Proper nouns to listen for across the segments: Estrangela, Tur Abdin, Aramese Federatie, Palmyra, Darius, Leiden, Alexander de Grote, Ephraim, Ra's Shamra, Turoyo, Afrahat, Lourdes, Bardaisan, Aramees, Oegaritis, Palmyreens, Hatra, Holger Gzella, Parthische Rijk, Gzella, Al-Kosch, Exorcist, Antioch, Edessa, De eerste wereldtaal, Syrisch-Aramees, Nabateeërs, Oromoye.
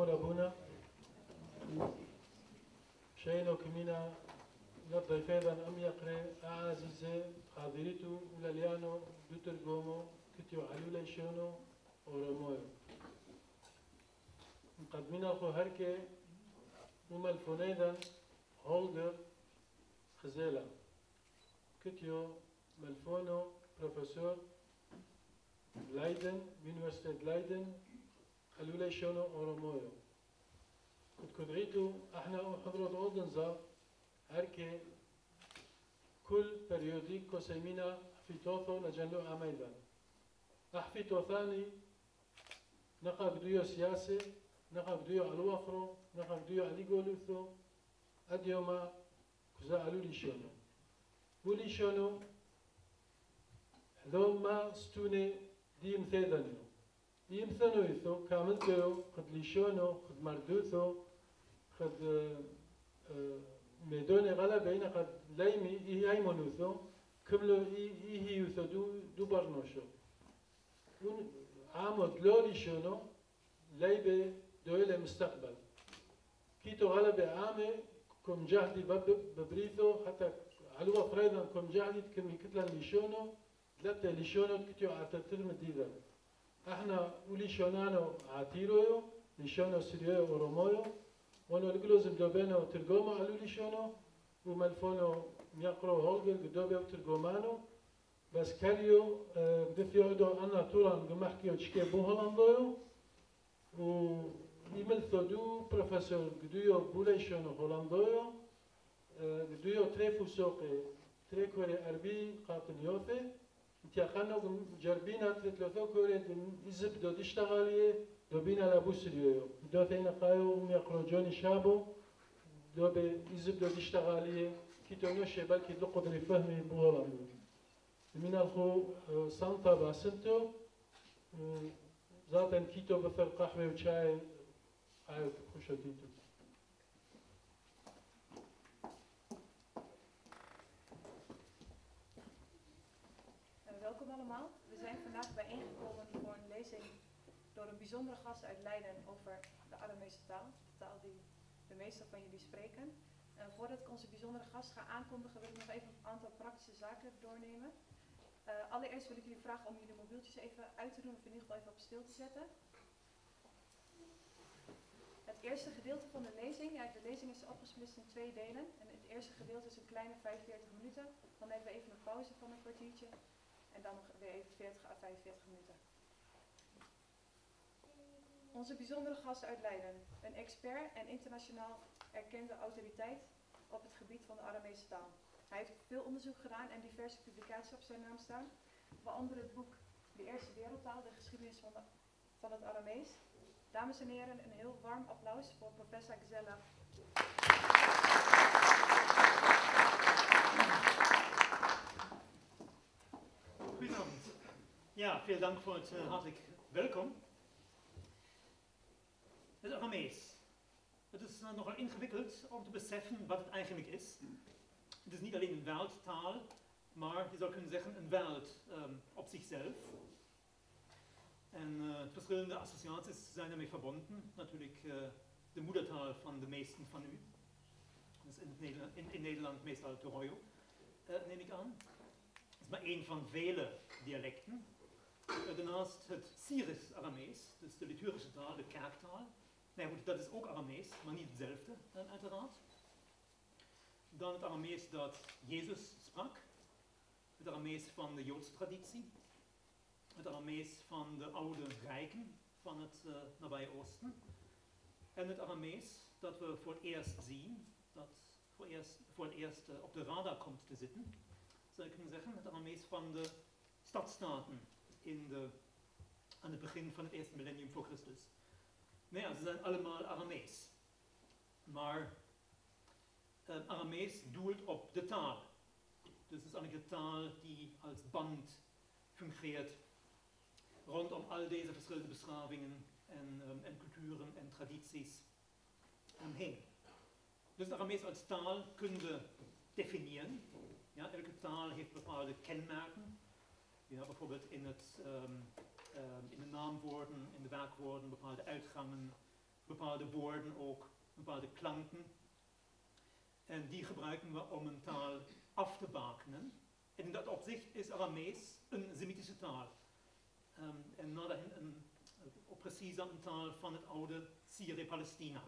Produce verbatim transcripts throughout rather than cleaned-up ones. يقول أبونا شيلو كمينا لطي فيضا أم يقري أعززي حاضريتو ولليانو دوتر قومو كتيو علولا شونو ورمويو مقدمينا خو هركي نوما الفنيدا هولدر Gzella كتيو ملفونو بروفيسور Leiden, Universiteit Leiden, خلوله شانو آرامایو. کد کدریتو احنا او حضرت اولدنزا هر که کل پریودیک کسیمینا حفیتاثو نجنلو عمیدن. احفیتاثانی نقا بدویو سیاسه، نقا بدویو علو افرو، نقا بدویو علی گولوثو، ادیوما کزا علولی شانو. بولی شانو دوما ستونه دیم ثانیو، دیم ثانوی تو کامل تو خد لیشانو، خد مردو تو، خد میدان غلبه اینا خد لیمی ای ایمانو تو، کملا ای ایهیو تو دو دو برناشو. اون عامد لاریشانو لیبه دویل مستقبل. کی تو غلبه عامه کم جهدی بب ببریتو حتی علو افرادن کم جهدی کمی کتلا لیشانو. لبت ليشونات كتير عتتر مديدا. إحنا وليشونانو عتيرويو، ليشونو سريو ورومايو، ونورجلوز بدوبنا وترجمة على ليشونو، وملفونو ميقرأ هالجل بدوبة وترجمانو، بس كليو دفيعدو أنا طولان جمحكي وشكي بوهلاندو، ويملثدو بروفيسور قديو بوليشونو هلاندو، قديو تريفوسوقي تريكوري أربي قاتنيوثي. انتخابنا جربنا ثلاثة كورة إزب دو تشتغلي دوبنا لابوسريو دوتنا قايو ميقروجون شابو دوب إزب دو تشتغلي كتونو شباب كده قدر فهم بولام من الخو سانتا باسنتو زاتن كتو بفر قهوة وشاي عايز خوشتيتو Welkom allemaal. We zijn vandaag bijeengekomen voor een lezing door een bijzondere gast uit Leiden over de Aramese taal. De taal die de meesten van jullie spreken. En voordat ik onze bijzondere gast ga aankondigen, wil ik nog even een aantal praktische zaken doornemen. Uh, allereerst wil ik jullie vragen om jullie mobieltjes even uit te doen of in ieder geval even op stil te zetten. Het eerste gedeelte van de lezing, ja, de lezing is opgesplitst in twee delen. En het eerste gedeelte is een kleine vijfenveertig minuten. Dan hebben we even een pauze van een kwartiertje. En dan nog weer even veertig à vijfenveertig minuten. Onze bijzondere gast uit Leiden. Een expert en internationaal erkende autoriteit op het gebied van de Aramese taal. Hij heeft veel onderzoek gedaan en diverse publicaties op zijn naam staan. Waaronder het boek De Eerste Wereldtaal, de geschiedenis van, de, van het Aramees. Dames en heren, een heel warm applaus voor professor Gzella. Ja, veel dank voor het uh, hartelijk welkom. Het Aramees. Het is uh, nogal ingewikkeld om te beseffen wat het eigenlijk is. Het is niet alleen een wereldtaal, maar je zou kunnen zeggen een wereld um, op zichzelf. En uh, verschillende associaties zijn daarmee verbonden. Natuurlijk uh, de moedertaal van de meesten van u. Dat is in, het Nederland, in, in Nederland meestal Turoyo, uh, neem ik aan. Het is maar één van vele dialecten. Daarnaast het Syrisch-Aramees, dus de liturgische taal, de kerktaal. Nee, goed, dat is ook Aramees, maar niet hetzelfde, uiteraard. Dan het Aramees dat Jezus sprak. Het Aramees van de Joodse traditie. Het Aramees van de oude rijken van het uh, nabije Oosten. En het Aramees dat we voor het eerst zien, dat voor, eerst, voor het eerst uh, op de radar komt te zitten, zou ik kunnen zeggen. Het Aramees van de stadstaten. In de, aan het begin van het eerste millennium voor Christus. Nou ja, ze zijn allemaal Aramees. Maar eh, Aramees doelt op de taal. Dus het is eigenlijk de taal die als band fungeert rondom al deze verschillende beschavingen en, um, en culturen en tradities omheen. Dus Aramees als taal kunnen we definiëren. Ja, elke taal heeft bepaalde kenmerken. Ja, bijvoorbeeld in, het, um, um, in de naamwoorden, in de werkwoorden, bepaalde uitgangen, bepaalde woorden ook, bepaalde klanken. En die gebruiken we om een taal af te bakenen. En in dat opzicht is Aramees een Semitische taal. Um, en naderhand een, ook precies een taal van het oude Syrië-Palestina.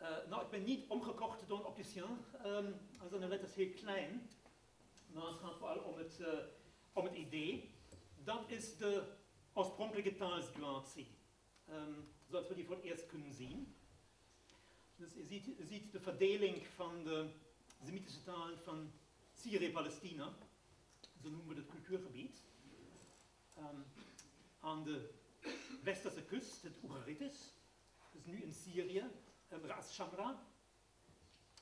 Uh, nou, ik ben niet omgekocht door een opticien, um, also de letters heel klein. Maar het gaat vooral om het, uh, om het idee. Dat is de oorspronkelijke taalsituatie, um, zoals we die voor het eerst kunnen zien. Dus je ziet, je ziet de verdeling van de Semitische taal van Syrië-Palestina, zo noemen we het cultuurgebied, um, aan de westerse kust, het Oegaritis, dus nu in Syrië, um, Ra's Shamra,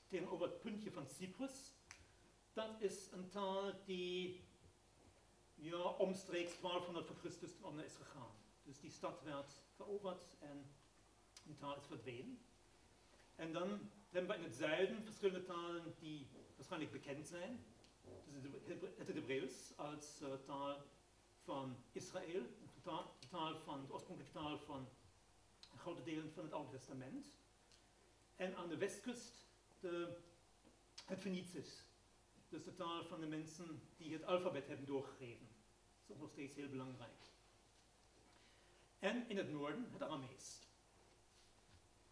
tegenover het puntje van Cyprus. Dat is een taal die ja, omstreeks twaalfhonderd voor Christus onder is gegaan. Dus die stad werd veroverd en die taal is verdwenen. En dan hebben we in het zuiden verschillende talen die waarschijnlijk bekend zijn. Dus het Hebreeuws als uh, taal van Israël, de, taal van, de oorspronkelijke taal van de grote delen van het Oude Testament. En aan de westkust de, het Fenicisch. Dus de taal van de mensen die het alfabet hebben doorgegeven. Dat is ook nog steeds heel belangrijk. En in het noorden het Aramees.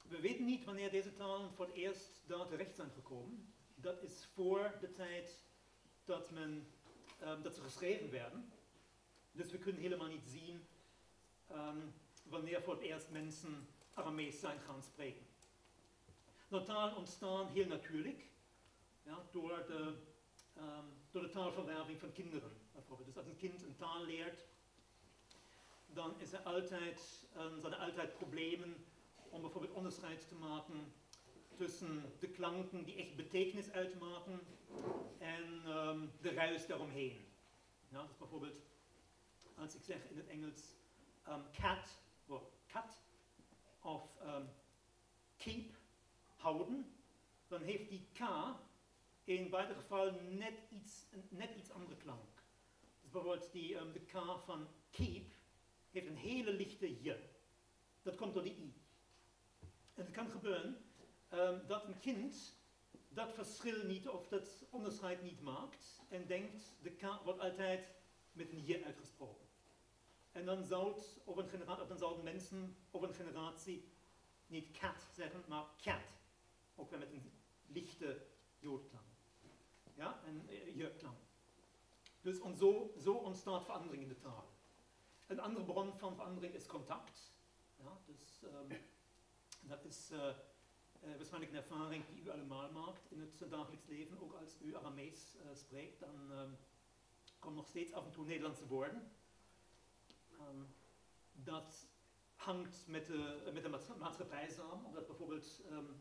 We weten niet wanneer deze talen voor het eerst daar terecht zijn gekomen. Dat is voor de tijd dat, men, um, dat ze geschreven werden. Dus we kunnen helemaal niet zien um, wanneer voor het eerst mensen Aramees zijn gaan spreken. Nou, talen ontstaan heel natuurlijk ja, door de... Um, door de taalverwerving van kinderen, bijvoorbeeld. Dus als een kind een taal leert, dan is er altijd, um, zijn er altijd problemen om bijvoorbeeld onderscheid te maken tussen de klanken die echt betekenis uitmaken en um, de ruis daaromheen. Ja, dus bijvoorbeeld, als ik zeg in het Engels um, cat, well, cat of um, keep, houden, dan heeft die k in beide gevallen net iets, net iets andere klank. Dus bijvoorbeeld die, um, de K van keep heeft een hele lichte J. Dat komt door die I. En het kan gebeuren um, dat een kind dat verschil niet of dat onderscheid niet maakt en denkt de K wordt altijd met een J uitgesproken. En dan zouden zou mensen op een generatie niet cat zeggen, maar cat. Ook weer met een lichte joodklank. Ja, en jeuklang. Dus en zo, zo ontstaat verandering in de taal. Een andere bron van verandering is contact. Ja, dus, um, dat is uh, uh, waarschijnlijk een ervaring die u allemaal maakt in het dagelijks leven. Ook als u Aramees uh, spreekt, dan um, komen nog steeds af en toe Nederlandse woorden. Um, dat hangt met de, met de maatschappij samen, omdat bijvoorbeeld um,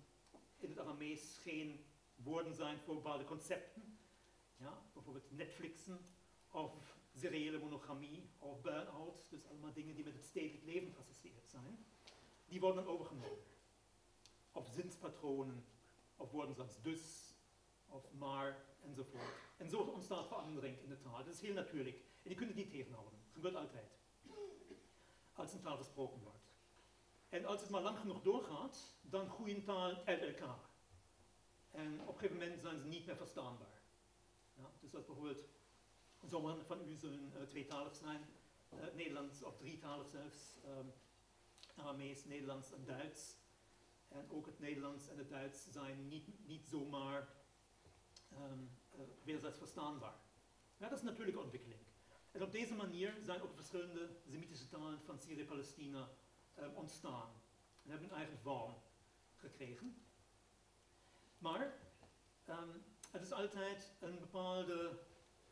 in het Aramees geen woorden zijn voor bepaalde concepten. Ja, bijvoorbeeld Netflixen of seriële monogamie of burn-out. Dus allemaal dingen die met het stedelijk leven geassocieerd zijn. Die worden overgenomen. Of zinspatronen, of woorden zoals dus, of maar, enzovoort. En zo ontstaat verandering in de taal. Dat is heel natuurlijk. En je kunt het niet tegenhouden. Dat gebeurt altijd. Als een taal gesproken wordt. En als het maar lang genoeg doorgaat, dan groeien talen uit elkaar. En op een gegeven moment zijn ze niet meer verstaanbaar. Ja, dus als bijvoorbeeld sommigen van u zullen uh, tweetalig zijn, uh, Nederlands of drietalig zelfs, um, Aramees, Nederlands en Duits. En ook het Nederlands en het Duits zijn niet, niet zomaar um, uh, wederzijds verstaanbaar. Ja, dat is een natuurlijke ontwikkeling. En op deze manier zijn ook verschillende Semitische talen van Syrië-Palestina um, ontstaan en hebben een eigen vorm gekregen. Maar um, het is altijd een bepaalde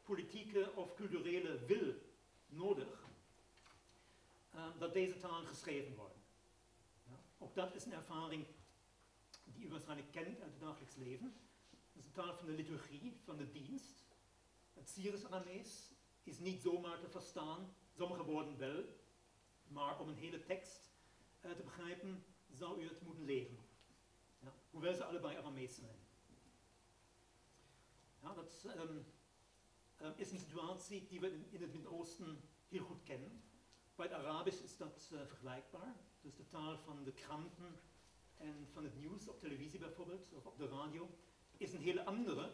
politieke of culturele wil nodig um, dat deze talen geschreven worden. Ja? Ook dat is een ervaring die u waarschijnlijk kent uit het dagelijks leven. Het is een taal van de liturgie, van de dienst. Het Syrisch-Aramees is niet zomaar te verstaan, sommige woorden wel, maar om een hele tekst uh, te begrijpen zou u het moeten leren. Ja, hoewel ze allebei Aramees zijn. Ja, dat, um, ist eine Situation, die wir in het Midden-Oosten heel goed kennen. Bij het Arabisch is dat uh, vergelijkbaar. Dus de taal van de kranten en van het nieuws, op televisie bijvoorbeeld, of op de radio, is een hele andere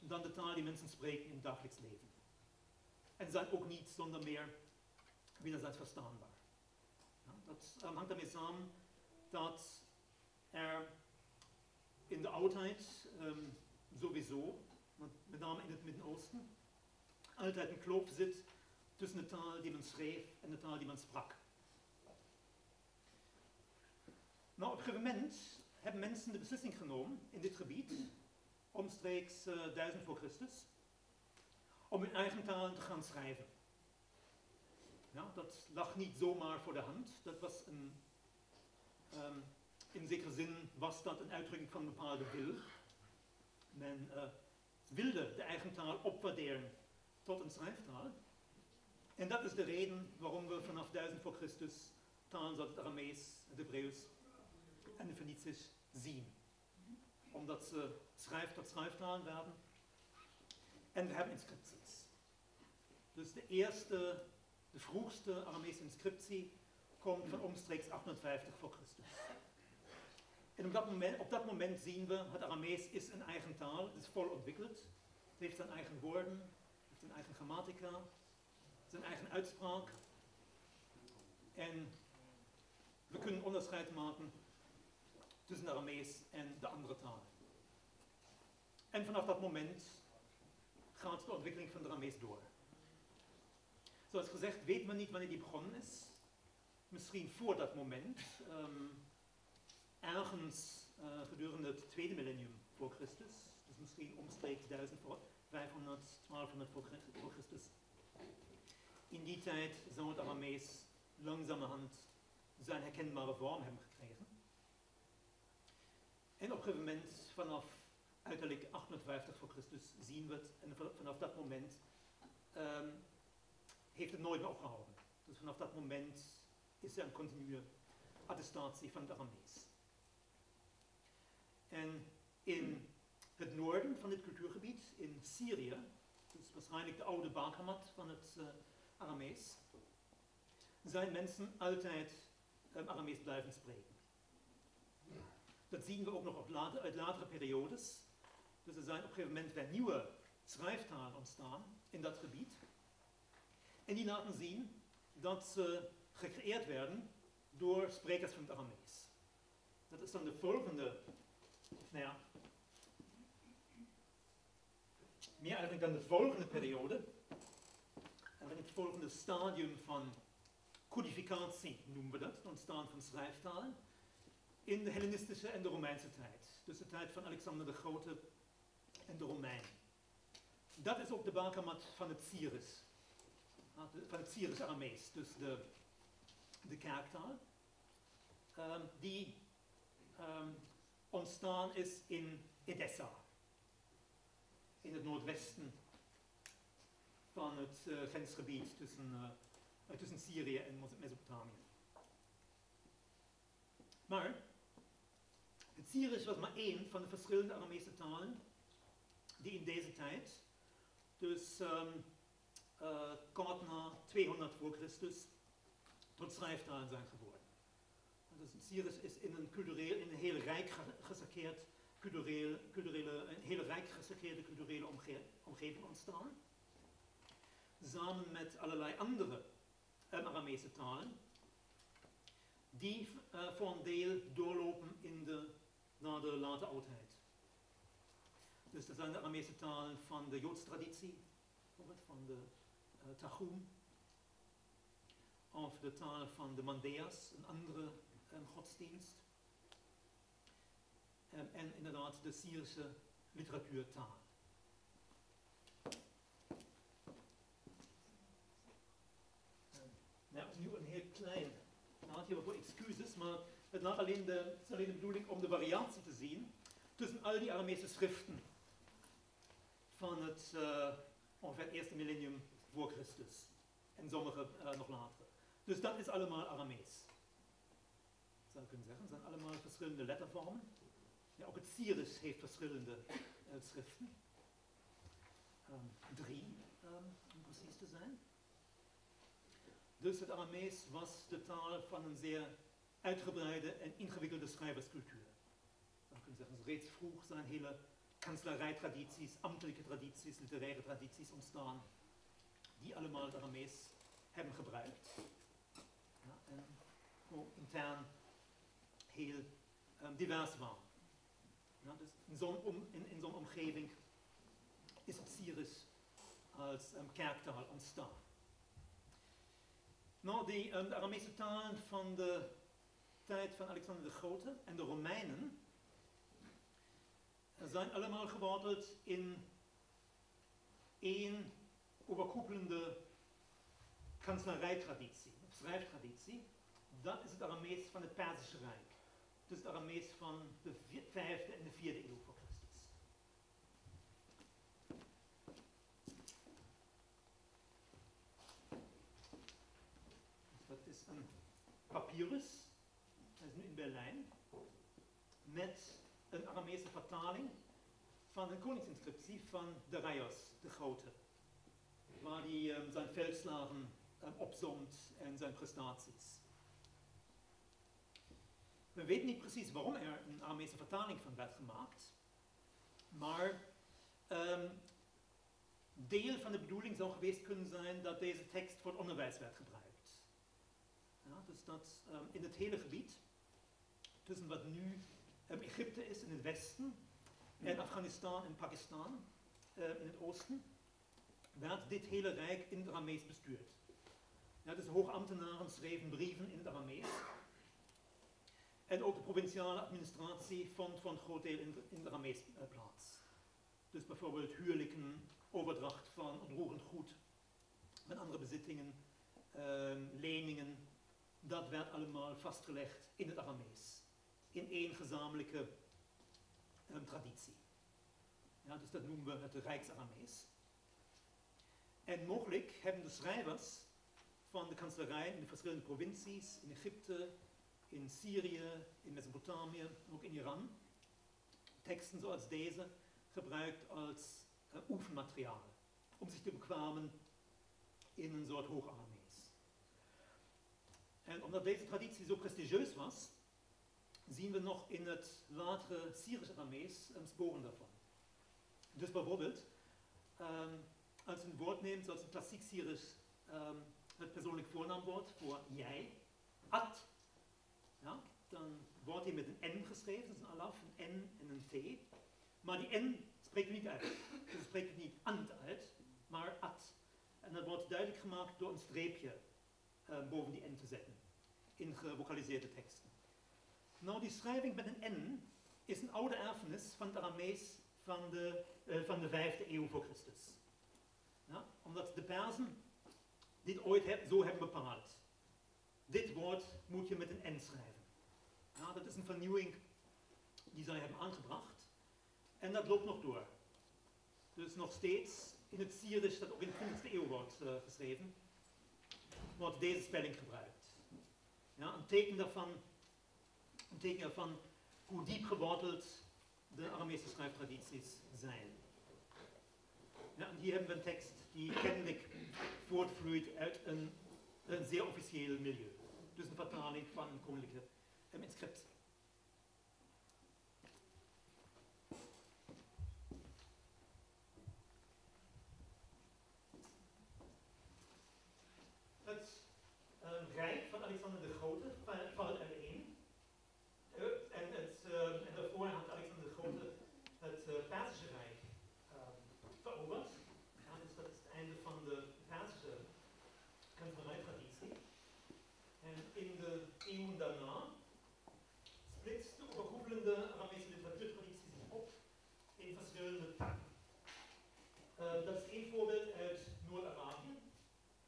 dan de taal die mensen spreken in het dagelijks leven. En zijn ook niet zonder meer wederzijds verstaanbaar. Ja, dat um, hangt daarmee samen dat er in de oudheid um, sowieso, met name in het Midden-Oosten, altijd een kloof zit tussen de taal die men schreef en de taal die men sprak. Nou, op een gegeven moment hebben mensen de beslissing genomen in dit gebied, omstreeks uh, duizend voor Christus, om hun eigen taal te gaan schrijven. Ja, dat lag niet zomaar voor de hand. Dat was een, um, in zekere zin was dat een uitdrukking van een bepaalde wil. Men uh, wilde de eigen taal opwaarderen tot een schrijftaal. En dat is de reden waarom we vanaf duizend voor Christus talen zoals het Aramees, het Hebreeuws en het Fenicisch zien. Omdat ze schrijf tot schrijftalen werden. En we hebben inscripties. Dus de eerste, de vroegste Aramese inscriptie komt van omstreeks achthonderdvijftig voor Christus. En op dat moment, op dat moment zien we, het Aramees is een eigen taal, het is vol ontwikkeld. Het heeft zijn eigen woorden, het heeft zijn eigen grammatica, zijn eigen uitspraak. En we kunnen onderscheid maken tussen de Aramees en de andere talen. En vanaf dat moment gaat de ontwikkeling van de Aramees door. Zoals gezegd weet men niet wanneer die begonnen is. Misschien voor dat moment, um, ergens uh, gedurende het tweede millennium voor Christus, dus misschien omstreeks vijfhonderd, twaalfhonderd voor Christus. In die tijd zou het Aramees langzamerhand zijn herkenbare vorm hebben gekregen. En op een gegeven moment, vanaf uiterlijk achthonderdvijftig voor Christus, zien we het. En vanaf dat moment um, heeft het nooit meer opgehouden. Dus vanaf dat moment is er een continue attestatie van het Aramees. En in het noorden van dit cultuurgebied, in Syrië, dus waarschijnlijk de oude Barkamat van het uh, Aramees, zijn mensen altijd um, Aramees blijven spreken. Dat zien we ook nog op later, uit latere periodes. Dus er zijn op een gegeven moment weer nieuwe schrijftalen ontstaan in dat gebied. En die laten zien dat ze gecreëerd werden door sprekers van het Aramees. Dat is dan de volgende, nou ja, meer eigenlijk dan de volgende periode. En dan het volgende stadium van codificatie noemen we dat, het ontstaan van schrijftalen. In de Hellenistische en de Romeinse tijd. Dus de tijd van Alexander de Grote en de Romeinen. Dat is ook de bakermat van het Syrisch. Van het Syrisch-Aramees, dus de, de kerktaal. Um, die um, ontstaan is in Edessa. In het noordwesten van het uh, grensgebied tussen, uh, tussen Syrië en Mesopotamië. Maar het Syrisch was maar één van de verschillende Aramese talen die in deze tijd, dus um, uh, kort na tweehonderd voor Christus, tot schrijftalen zijn geworden. Dus het Syrisch is in een, cultureel, in een heel rijk gesakeerd cultureel, culturele, een heel rijk gesakeerde culturele omge omgeving ontstaan, samen met allerlei andere um, Aramese talen, die uh, voor een deel doorlopen in de, naar de late oudheid. Dus dat zijn de Aramese talen van de Joodstraditie, van de uh, Tachum, of de taal van de Mandeas, een andere um, godsdienst, um, en inderdaad de Syrische literatuurtaal. Um, nou, opnieuw een heel klein. Ik laat hiervoor excuses, maar het laat alleen de, het is alleen de bedoeling om de variatie te zien tussen al die Aramese schriften van het uh, ongeveer het eerste millennium voor Christus en sommige uh, nog later. Dus dat is allemaal Aramees. Zou ik kunnen zeggen, het zijn allemaal verschillende lettervormen. Ja, ook het Syrisch heeft verschillende uh, schriften. Uh, um, drie, um, om precies te zijn. Dus het Aramees was de taal van een zeer uitgebreide en ingewikkelde schrijverscultuur. Dan kunnen we zeggen, reeds vroeg zijn hele kanslerijtradities, ambtelijke tradities, literaire tradities ontstaan, die allemaal het Aramees hebben gebruikt. Ja, en ook intern heel um, divers waren. Ja, dus in zo'n om, in, in zo'n omgeving is het Syrisch als um, kerktaal ontstaan. Nou, die, um, de Aramese taal van de tijd van Alexander de Grote en de Romeinen zijn allemaal geworteld in één overkoepelende kanslarijtraditie, schrijftraditie. Dat is het Aramees van het Parthische Rijk. Dus het Aramees van de vijfde en de vierde eeuw voor Christus. Dat is een papyrus, dat is nu in Berlijn, met een Aramese vertaling van een koningsinscriptie van Darius de Grote, waar hij um, zijn veldslagen um, opzomt en zijn prestaties. We weten niet precies waarom er een Aramese vertaling van werd gemaakt, maar um, deel van de bedoeling zou geweest kunnen zijn dat deze tekst voor het onderwijs werd gebruikt. Ja, dus dat um, in het hele gebied, tussen wat nu um, Egypte is in het westen en Afghanistan en Pakistan um, in het oosten, werd dit hele rijk in het Aramees bestuurd. Ja, dus hoogambtenaren schreven brieven in het Aramees. En ook de provinciale administratie vond voor een groot deel in het Aramees uh, plaats. Dus bijvoorbeeld huwelijken, overdracht van onroerend goed, met andere bezittingen, uh, leningen, dat werd allemaal vastgelegd in het Aramees. In één gezamenlijke um, traditie. Ja, dus dat noemen we het Rijks-Aramees. En mogelijk hebben de schrijvers van de kanselarij in de verschillende provincies, in Egypte, in Syrië, in Mesopotamië, ook in Iran, teksten zoals deze gebruikt als uh, oefenmateriaal, om zich te bekwamen in een soort Hoog-Aramees. En omdat deze traditie zo prestigieus was, zien we nog in het latere Syrisch-Aramees um, sporen daarvan. Dus bijvoorbeeld, um, als je een woord neemt, zoals in klassiek Syrisch, um, het persoonlijk voornaamwoord voor jij, at, ja, dan wordt hij met een N geschreven, dat is een alaf, een N en een T. Maar die N spreekt u niet uit. Dus spreekt u niet ant uit, maar at. En dat wordt duidelijk gemaakt door een streepje uh, boven die N te zetten, in gevokaliseerde teksten. Nou, die schrijving met een N is een oude erfenis van het Aramees van de, uh, van de vijfde eeuw voor Christus. Ja, omdat de Perzen dit ooit heb, zo hebben bepaald. Dit woord moet je met een N schrijven. Ja, dat is een vernieuwing die zij hebben aangebracht. En dat loopt nog door. Dus nog steeds in het Syrisch, dat ook in de twintigste eeuw wordt uh, geschreven, wordt deze spelling gebruikt. Ja, een teken daarvan, een teken daarvan hoe diep geworteld de Aramese schrijftradities zijn. Ja, en hier hebben we een tekst die kennelijk voortvloeit uit een, een zeer officieel milieu. Dus een vertaling van een koninklijke eh, inscriptie. Het eh, Rijk van Alexander de Grote valt uiteen. Uh, en, het, uh, en daarvoor had Alexander de Grote het uh, Persische Rijk veroverd. Ja, dus dat is het einde van de Persische kanserijtraditie. En in de eeuwen daarna splitst de overkoepelende Aramese literatuurtraditie zich op in verschillende takken. Uh, dat is één voorbeeld uit Noord-Arabië.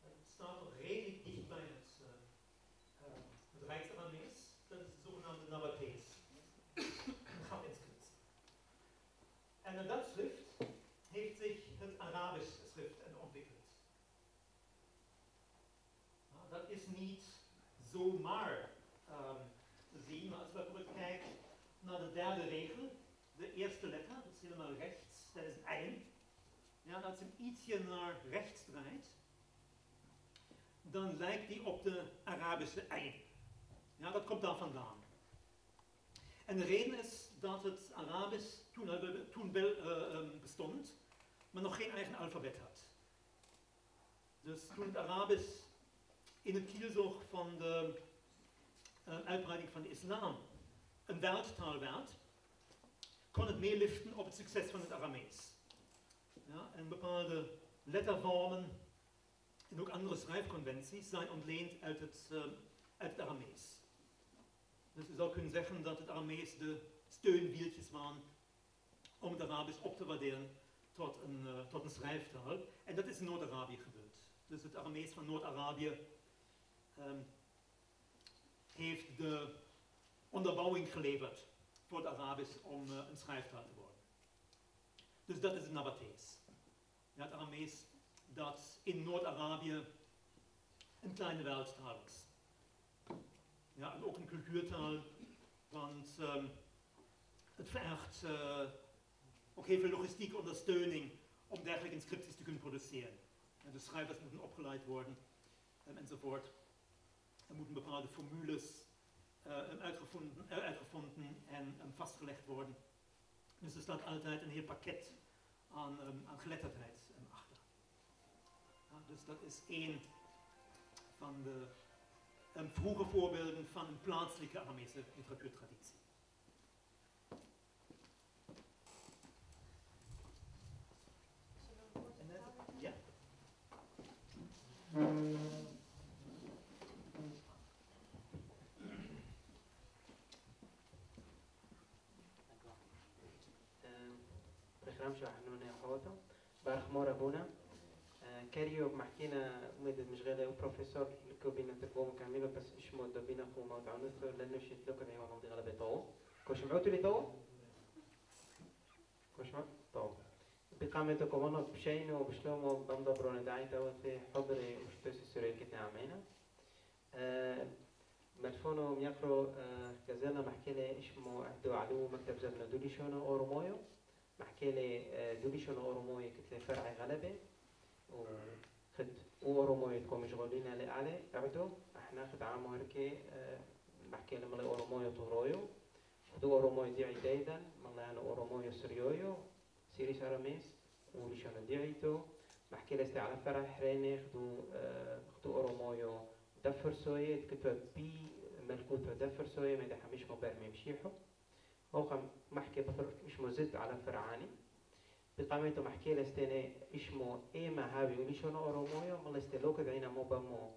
Het staat nog redelijk dicht bij het, uh, het Rijks-Aramees. Dat is de zogenaamde Nabateeërs. Een gapinscriptie. En in dat schrift heeft zich het Arabisch schrift ontwikkeld. Nou, dat is niet zomaar um, te zien, maar als we bijvoorbeeld kijken naar de derde regel, de eerste letter, dat is helemaal rechts, dat is een. Ja, nadat ze hem ietsje naar rechts draait, dan lijkt die op de Arabische ei. Ja, dat komt daar vandaan. En de reden is dat het Arabisch toen, toen wel uh, bestond, maar nog geen eigen alfabet had. Dus toen het Arabisch in het kielzog van de uh, uitbreiding van de islam een wereldtaal werd, kon het meeliften op het succes van het Aramees. Ja, en bepaalde lettervormen en ook andere schrijfconventies zijn ontleend uit het, uh, uit het Aramees. Dus je zou kunnen zeggen dat het Aramees de steunwieltjes waren om het Arabisch op te waarderen tot een, uh, tot een schrijftaal. En dat is in Noord-Arabië gebeurd. Dus het Aramees van Noord-Arabië um, heeft de onderbouwing geleverd voor het Arabisch om uh, een schrijftaal te worden. Dus dat is het Nabateeërs. Ja, het Aramees dat in Noord-Arabië een kleine wereldtaal was. Ja, en ook een cultuurtaal, want um, het vergt uh, ook heel veel logistieke ondersteuning om dergelijke scripties te kunnen produceren. Ja, dus schrijvers moeten opgeleid worden um, enzovoort. Er moeten bepaalde formules uh, uitgevonden, uh, uitgevonden en um, vastgelegd worden. Dus er staat altijd een heel pakket aan, um, aan geletterdheid um, achter. Ja, dus dat is één van de Um, vroege voorbeelden van een plaatselijke Aramese literatuurtraditie. En dat, ja. كاريو محكينا مدة مشغلة وبروفيسور كوبينا تقوم كاملو بس إشمو دبينا خو موت عنصر لأنه شيء تلقى نيوان عندي غلبة طو كوش معوتو لي طو كوش معوت طو بقامة كومانو بشينو وبشلومو بمضى برونة داعي تو في حضري وشتوسي سوري الكتنا عمينا مدفونو ميقرو كزانا محكيلي إشمو عدو علو مكتب زبنا دوليشونو أورومويو محكيلي دوليشونو أورومويو كتلي فرعي غلبة وخد أورومو يتكون مشغولين على على عدو إحنا خد عام هركي بحكي لهم اللي أورومو تورويو خدوا أورومو ديعي دايدا مالنا أنا أورومو سريويو سيريش أراميس وليشنا ديعيتو بحكي لست على فرح ريني خدوا خدوا أورومو دفر سوية كتب بي ملكوتو دفر سوية مده حميش مبرمي مشيحو هو خم محكي بفر مش مزد على فرعاني بقامتو محكي لستني إشمو إيما هابي وليشونو أورومويو ملستلو كدعينا مو بمو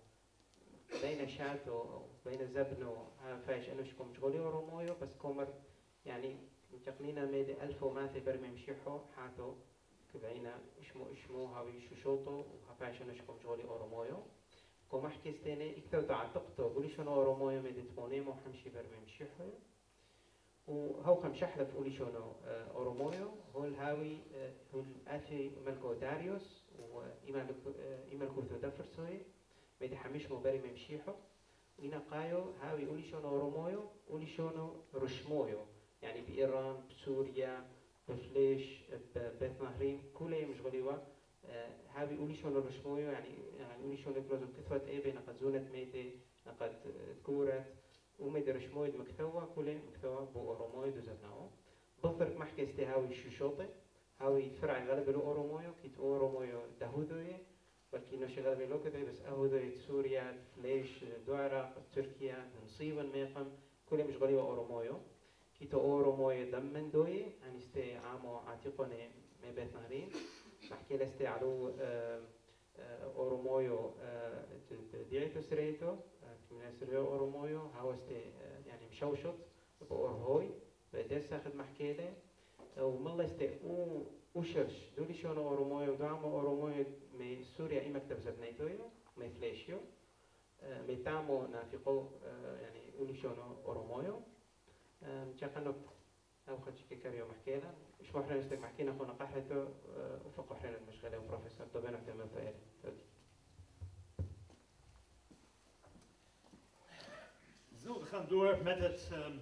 بين شاتو بين زبنو فايش أنو شكو مشغولي أورومويو بس كومر يعني متقنينا ميد ألف وماثي برمي مشيحو حاتو كدعينا إشمو إشمو هاوي شوشوتو وفايش أنو شكو مشغولي أورومويو كو محكي ستني إكتو تعتقتو وليشونو أورومويو ميد تمونيمو حمشي برمي مشيحو وهو خم شحلة فولي شونو أورومويو هو الهاوي هو الآثي ملكو داريوس وإيمال كورتو دفرسوي ميدي حميش مباري ممشيحو وإنا قايو هاوي أولي شونو أورومويو أولي شونو رشمويو يعني بإيران بسوريا بفليش ببيت نهرين كله مشغوليوا هاوي أولي شونو رشمويو يعني أولي شونو كروزو كثوة إيبي نقد زونت ميدي نقد كورت ومدي رشمويد مكتوى كله مكتوى بو أورومويد وزبناو بفرق محكي استهاوي شوشوطي هاوي فرع غلب لو أورومويو كيت أورومويو دهودوية بلكي نوشي غلبي لو كده بس أهودوية سوريا فليش دعرق تركيا نصيبا ميقم كله مش غليبة أورومويو كيتو أورومويو دمن دوية يعني استي عامو عتيقوني مبيت نهرين محكي لستي علو أورومويو ديعتو سريتو كمينا سريو أورومويو هاوستي يعني مشوشط بأورهوي بإدسا خد محكيلة وملستي وشرش دولي شونو أورومويو دعمو أورومويو من سوريا إي مكتب زبنيتويو من فليشيو من تامو نافقو يعني دولي شونو أورومويو مشاقنو أو خدشكي كاريو محكيلة شو حرين استك محكينا خونا قحتو وفقو حرين المشغلة وبروفيسور طبعا أكتمل فائلة Zo, we gaan door met het um,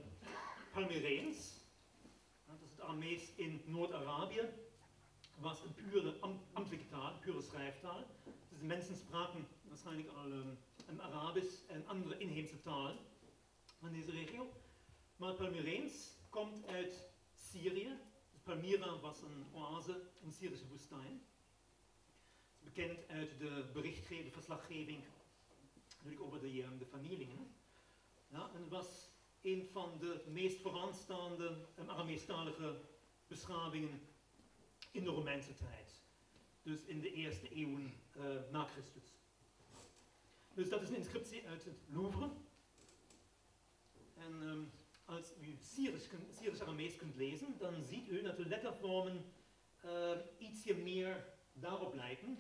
Palmyreens. Dat is het Aramees in Noord-Arabië. was eine pure am, amtliche Taal, pure Schreiftaal. Diese Menschen sprachen waarschijnlijk al um, een Arabisch en andere inheemse taal van deze regio. Maar Palmyreens komt uit Syrië. Palmyra was een oase in de Syrische woestijn. Bekend uit de berichtgeving, de verslaggeving natuurlijk over de, um, de vernielingen. Ja, en het was een van de meest vooraanstaande um, Arameestalige beschavingen in de Romeinse tijd. Dus in de eerste eeuw uh, na Christus. Dus dat is een inscriptie uit het Louvre. En um, als u Syrisch-Aramees kunt lezen, dan ziet u dat de lettervormen uh, ietsje meer daarop lijken.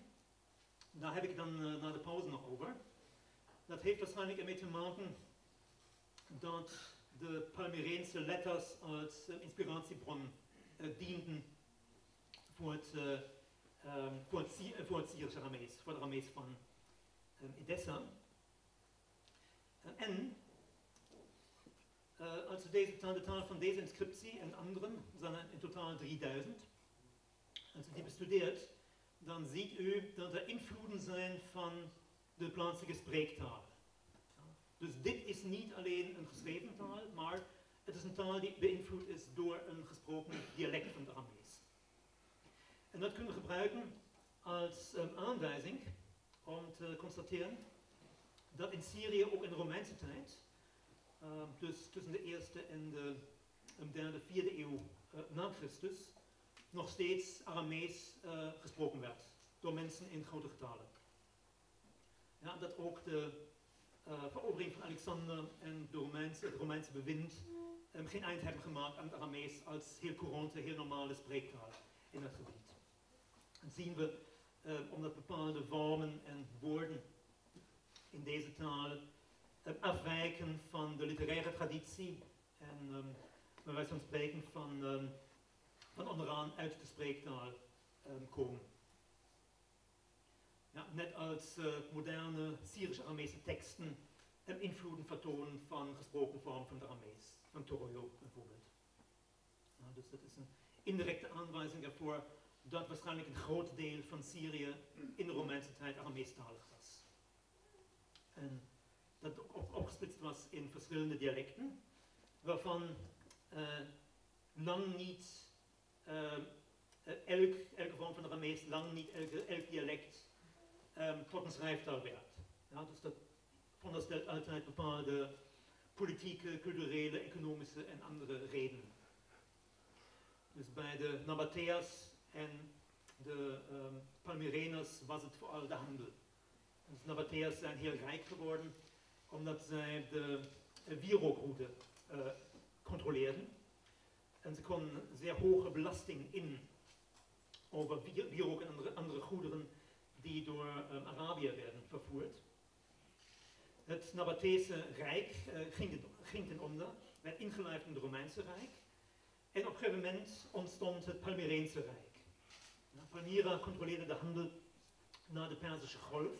Daar heb ik dan uh, na de pauze nog over. Dat heeft waarschijnlijk ermee te maken dat de Palmyreense letters als uh, inspiratiebron uh, dienden voor het, uh, uh, voor het, uh, voor het Syrisch-Aramees, voor de Aramees van um, Edessa. En Uh, als we deze taal, de taal van deze inscriptie en anderen, zijn er in totaal drieduizend. Als u die bestudeert, dan ziet u dat er invloeden zijn van de plaatselijke spreektaal. Dus dit is niet alleen een geschreven taal, maar het is een taal die beïnvloed is door een gesproken dialect van de Aramees. En dat kunnen we gebruiken als um, aanwijzing om te constateren dat in Syrië ook in de Romeinse tijd, Uh, dus tussen de eerste en de um, derde, vierde eeuw uh, na Christus, nog steeds Aramees uh, gesproken werd door mensen in grote getalen. Ja, dat ook de uh, verovering van Alexander en de Romeinse, het Romeinse bewind um, geen eind hebben gemaakt aan het Aramees als heel courante, heel normale spreektaal in dat gebied. Dat zien we uh, omdat bepaalde vormen en woorden in deze taal afwijken van de literaire traditie en um, waar wij soms spreken van, um, van onderaan uit de spreektaal um, komen. Ja, net als uh, moderne Syrisch-Aramese teksten um, invloeden vertonen van gesproken vorm van de Aramees, van Turoyo bijvoorbeeld. Ja, dus dat is een indirecte aanwijzing ervoor dat waarschijnlijk een groot deel van Syrië in de Romeinse tijd Arameestalig was. En dat ook opgesplitst was in verschillende dialecten, waarvan uh, lang niet uh, elk, elke vorm van Aramees, lang niet elke, elk dialect um, tot een schrijftaal werd. Ja, dus dat onderstelt altijd bepaalde politieke, culturele, economische en andere redenen. Dus bij de Nabateeërs en de um, Palmyreners was het vooral de handel. Dus Nabateeërs zijn heel rijk geworden, omdat zij de wierookroute uh, controleerden. En ze konden zeer hoge belasting in over wierook en andere, andere goederen die door um, Arabië werden vervoerd. Het Nabateese Rijk uh, ging, ten, ging ten onder, werd ingelijfd in het Romeinse Rijk. En op een gegeven moment ontstond het Palmyreense Rijk. Palmyra controleerde de handel naar de Perzische Golf.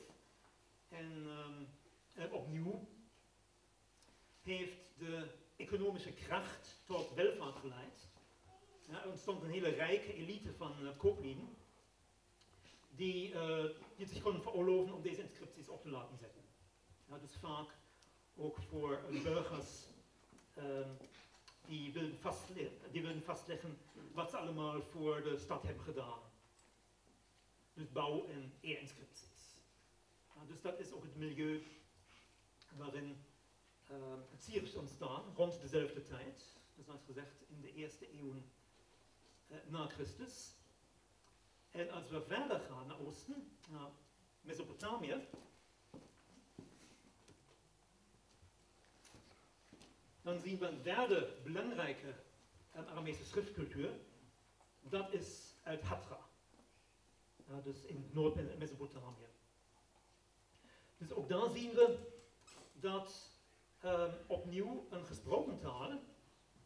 En um, Uh, opnieuw heeft de economische kracht tot welvaart geleid. Ja, er ontstond een hele rijke elite van uh, kooplieden die, uh, die zich konden veroorloven om deze inscripties op te laten zetten. Ja, dus vaak ook voor uh, burgers uh, die, wilden vastle- die wilden vastleggen wat ze allemaal voor de stad hebben gedaan. Dus bouw- en eerinscripties. Ja, dus dat is ook het milieu waarin uh, het Syrisch ontstaan rond dezelfde tijd, dus zoals gezegd in de eerste eeuw uh, na Christus. En als we verder gaan naar oosten, naar Mesopotamië, dan zien we een derde belangrijke uh, Aramese schriftcultuur, dat is uit Hatra, ja, dus in Noord-Mesopotamië. Dus ook daar zien we dat um, opnieuw een gesproken taal,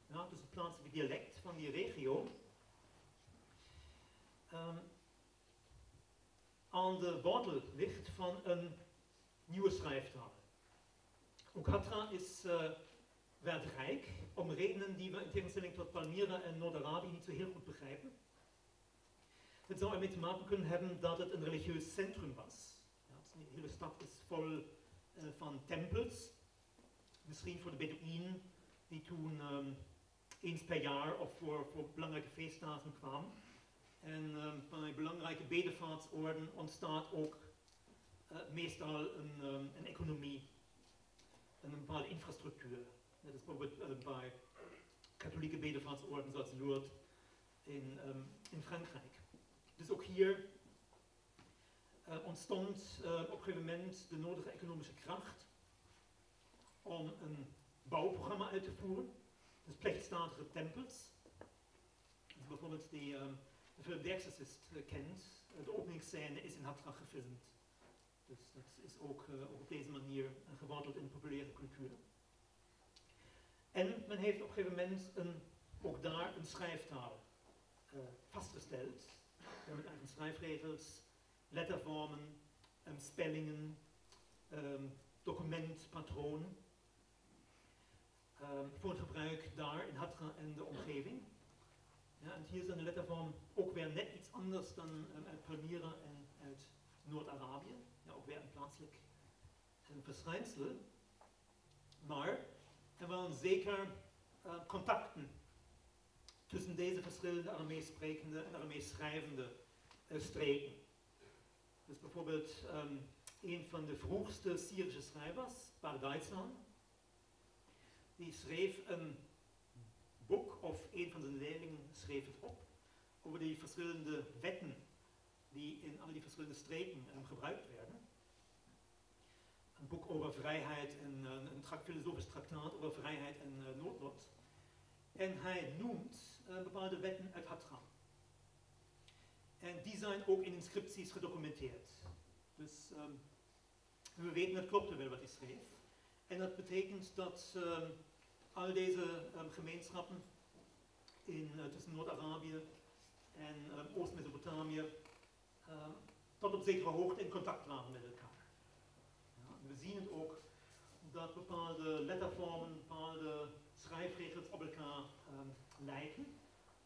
ja, dus het plaatselijke dialect van die regio, um, aan de wortel ligt van een nieuwe schrijftaal. Ook Hatra is, uh, werd rijk om redenen die we in tegenstelling tot Palmyra en Noord-Arabië niet zo heel goed begrijpen. Het zou ermee te maken kunnen hebben dat het een religieus centrum was. Ja, de hele stad is vol uh, van tempels. Misschien voor de Bedouinen die toen um, eens per jaar of voor, voor belangrijke feestdagen kwamen. En um, bij belangrijke bedevaartsorden ontstaat ook uh, meestal een, um, een economie en een bepaalde infrastructuur. Dat is bijvoorbeeld uh, bij katholieke bedevaartsorden zoals Lourdes in, um, in Frankrijk. Dus ook hier uh, ontstond uh, op een gegeven moment de nodige economische kracht om een bouwprogramma uit te voeren. Dus plechtstatige tempels. Dus bijvoorbeeld die uh, de film De Exorcist uh, kent. De openingsscène is in Hatra gefilmd. Dus dat is ook, uh, ook op deze manier uh, geworteld in de populaire cultuur. En men heeft op een gegeven moment een, ook daar een schrijftaal uh, vastgesteld. Ja, met eigen schrijfregels, lettervormen, um, spellingen, um, documentpatroon. Um, voor het gebruik daar in Hatra en de omgeving. Ja, en hier zijn de lettervormen ook weer net iets anders dan um, uit Palmyra en uit Noord-Arabië. Ja, ook weer een plaatselijk um, verschijnsel. Maar er waren zeker uh, contacten tussen deze verschillende Aramees sprekende en Aramees schrijvende uh, streken. Dus bijvoorbeeld um, een van de vroegste Syrische schrijvers, Bardaisan, die schreef een boek, of een van zijn leerlingen schreef het op, over die verschillende wetten die in al die verschillende streken um, gebruikt werden. Een boek over vrijheid, en, uh, een tra filosofisch traktaat over vrijheid en uh, noodlot. En hij noemt uh, bepaalde wetten uit Hatra. En die zijn ook in inscripties gedocumenteerd. Dus um, we weten dat klopt wel wat hij schreef. En dat betekent dat um, al deze um, gemeenschappen in, uh, tussen Noord-Arabië en um, Oost-Mesopotamië um, tot op zekere hoogte in contact waren met elkaar. Ja, we zien het ook dat bepaalde lettervormen, bepaalde schrijfregels op elkaar um, lijken.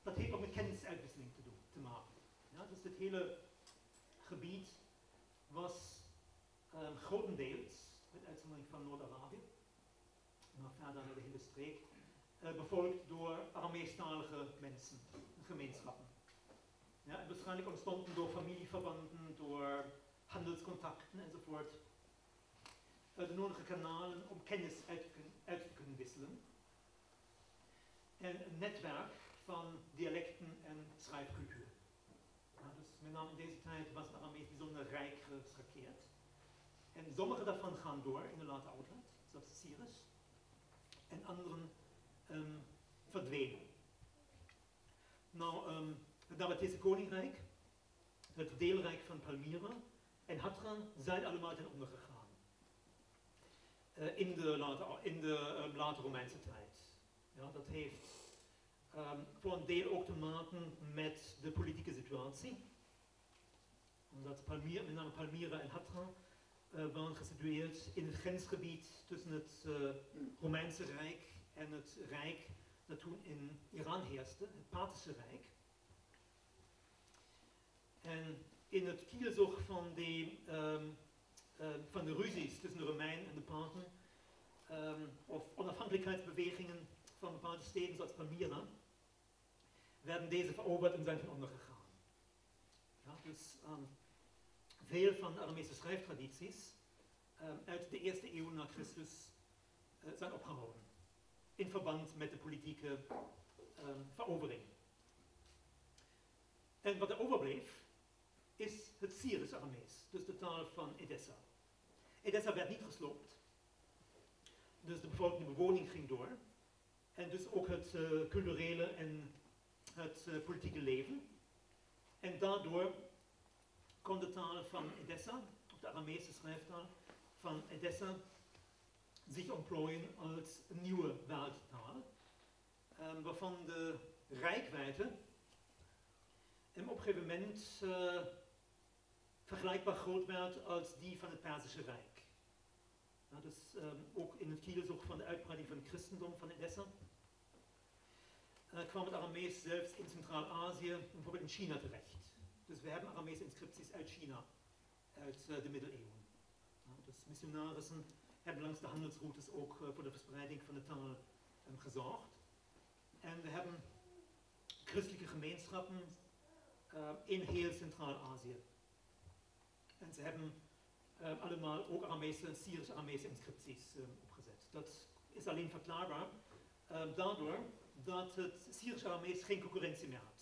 Dat heeft ook met kennisuitwisseling te, doen, te maken. Ja, dus dit hele gebied was um, grotendeels, met uitzondering van Noord-Arabië, maar verder naar de hele streek, uh, bevolkt door Arameestalige mensen, gemeenschappen. Ja, en waarschijnlijk ontstonden door familieverbanden, door handelscontacten enzovoort de nodige kanalen om kennis uit te kunnen, uit te kunnen wisselen. En een netwerk van dialecten en schrijfcultuur. Ja, dus met name in deze tijd was het Aramees bijzonder rijk geschakeerd. En sommige daarvan gaan door in de late oudheid, zoals de Syrisch, en anderen um, verdwenen. Nou, um, het Nabateeëse koninkrijk, het deelrijk van Palmyra en Hatra zijn allemaal ten onder gegaan. Uh, in de late, in de, um, late Romeinse tijd. Ja, dat heeft um, voor een deel ook te maken met de politieke situatie. Omdat Palmyra, met name Palmyra en Hatra uh, waren gesitueerd in het grensgebied tussen het uh, Romeinse Rijk en het Rijk dat toen in Iran heerste, het Parthische Rijk. En in het kielzog van de um, Uh, van de ruzies tussen de Romeinen en de Parthen, um, of onafhankelijkheidsbewegingen van bepaalde steden zoals Palmyra, werden deze veroverd en zijn van onder gegaan. Ja, dus um, veel van de Aramese schrijftradities um, uit de eerste eeuw na Christus uh, zijn opgehouden, in verband met de politieke um, verovering. En wat er overbleef, is het Syrisch-Aramees, dus de taal van Edessa. Edessa werd niet gesloopt, dus de bevolking, de bewoning ging door. En dus ook het uh, culturele en het uh, politieke leven. En daardoor kon de taal van Edessa, of de Aramese schrijftaal van Edessa, zich ontplooien als een nieuwe wereldtaal, um, waarvan de reikwijdte um, op een gegeven moment uh, vergelijkbaar groot werd als die van het Perzische Rijk. Ja, dus um, ook in het kielzog van de uitbreiding van het christendom van Edessa uh, kwam het Aramees zelfs in Centraal-Azië, bijvoorbeeld in China, terecht. Dus we hebben Aramese inscripties uit China, uit uh, de middeleeuwen. Ja, dus missionarissen hebben langs de handelsroutes ook uh, voor de verspreiding van de taal um, gezorgd. En we hebben christelijke gemeenschappen uh, in heel Centraal-Azië. En ze hebben uh, allemaal ook Aramese en Syrisch-Aramese inscripties uh, opgezet. Dat is alleen verklaarbaar uh, daardoor dat het Syrisch-Aramees geen concurrentie meer had.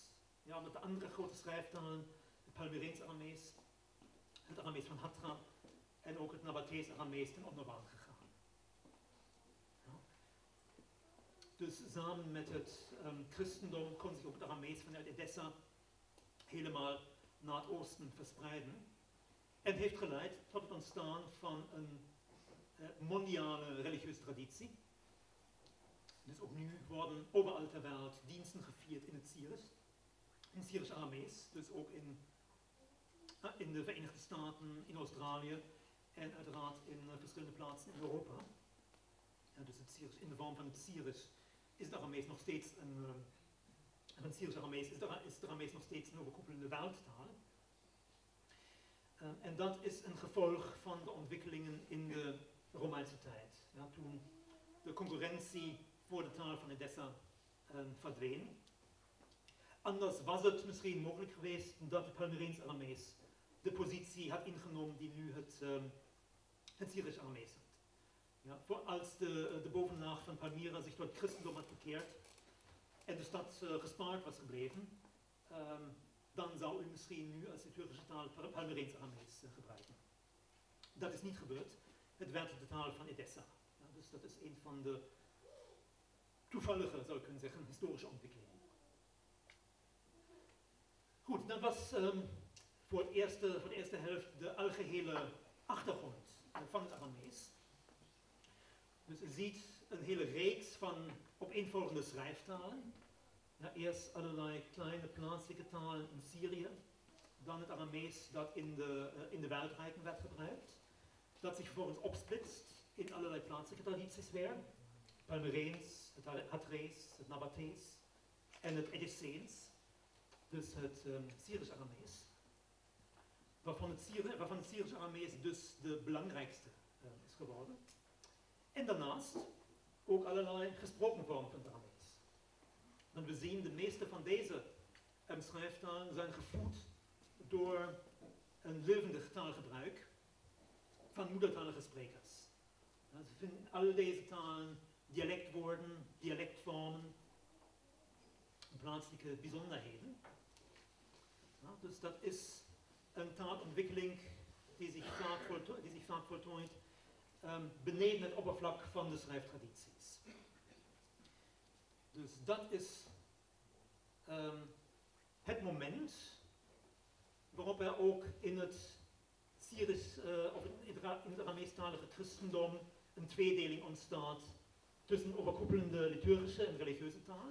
Ja, omdat de andere grote schrijftalen, de Palmyreens-Aramees, het Aramees van Hatra en ook het Nabateeërs-Aramees ten onder waren gegaan. Ja. Dus samen met het um, christendom kon zich ook het Aramees vanuit Edessa helemaal naar het oosten verspreiden. En heeft geleid tot het ontstaan van een uh, mondiale religieuze traditie. Dus ook nu worden overal ter wereld diensten gevierd in het Syrisch, in Syrisch-Aramees, dus ook in, in de Verenigde Staten, in Australië en uiteraard in uh, verschillende plaatsen in Europa. Ja, dus het Syrisch, in de vorm van het Syrisch is het Aramees nog steeds een, uh, een Syrisch-Aramees is het Aramees nog steeds een overkoepelende wereldtaal. Uh, en dat is een gevolg van de ontwikkelingen in de Romeinse tijd, ja, toen de concurrentie voor de taal van Edessa uh, verdween. Anders was het misschien mogelijk geweest dat de Palmyreens-Aramees de positie had ingenomen die nu het, uh, het Syrisch-Aramees had. Ja, voor als de, de bovenlaag van Palmyra zich door het christendom had bekeerd en de stad uh, gespaard was gebleven, um, dan zou u misschien nu als de Turkse taal Palmyreens-Aramees uh, gebruiken. Dat is niet gebeurd. Het werd de taal van Edessa. Ja, dus dat is een van de toevallige, zou ik kunnen zeggen, historische ontwikkelingen. Goed, dat was um, voor, het eerste, voor de eerste helft de algehele achtergrond uh, van het Aramees. Dus u ziet een hele reeks van opeenvolgende schrijftalen. Ja, eerst allerlei kleine plaatselijke talen in Syrië. Dan het Aramees dat in de, uh, in de wereldrijken werd gebruikt. Dat zich vervolgens opsplitst in allerlei plaatselijke tradities weer. Palmyreens, het Hatrees, het Nabatees en het Edesseens. Dus het um, Syrisch-Aramees, waarvan het, Syri waarvan het Syrisch-Aramees dus de belangrijkste uh, is geworden. En daarnaast ook allerlei gesproken vormen van het Aramees. Want we zien, de meeste van deze um, schrijftalen zijn gevoed door een levendig taalgebruik van moedertalige sprekers. Ja, ze vinden alle deze talen dialectwoorden, dialectvormen, plaatselijke bijzonderheden. Ja, dus dat is een taalontwikkeling die zich vaak voltooid, die zich vaak voltooid um, beneden het oppervlak van de schrijftradities. Dus dat is um, het moment waarop er ook in het Syrisch, uh, of in het Arameestalige christendom een tweedeling ontstaat tussen overkoepelende liturgische en religieuze taal.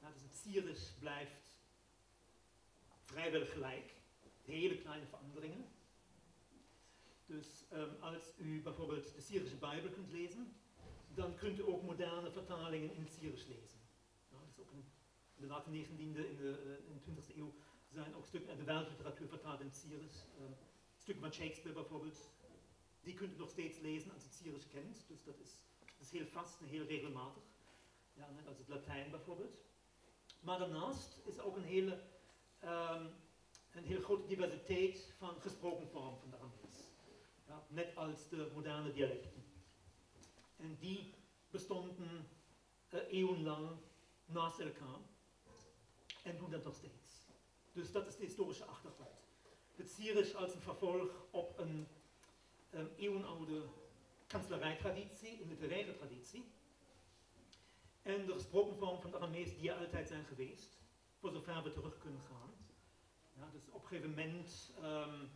Ja, dus het Syrisch blijft vrijwel gelijk, hele kleine veranderingen. Dus um, als u bijvoorbeeld de Syrische Bijbel kunt lezen, dan kunt u ook moderne vertalingen in het Syrisch lezen. Ja, dus ook in de late negentiende, in de, in de twintigste eeuw zijn ook stukken uit de wereldliteratuur vertaald in het Syrisch. Um, een stuk van Shakespeare bijvoorbeeld, die kunt u nog steeds lezen als u het Syrisch kent. Dus dat is, dat is heel vast en heel regelmatig. Ja, net als het Latijn bijvoorbeeld. Maar daarnaast is er ook een hele, um, een hele grote diversiteit van gesproken vormen van de Aramees. Ja, net als de moderne dialecten. En die bestonden uh, eeuwenlang naast elkaar en doen dat nog steeds. Dus dat is de historische achtergrond. Het Syrisch als een vervolg op een um, eeuwenoude kanselarijtraditie, een literaire traditie. En de gesproken vorm van het Aramees die er altijd zijn geweest, voor zover we terug kunnen gaan. Ja, dus op een gegeven moment um,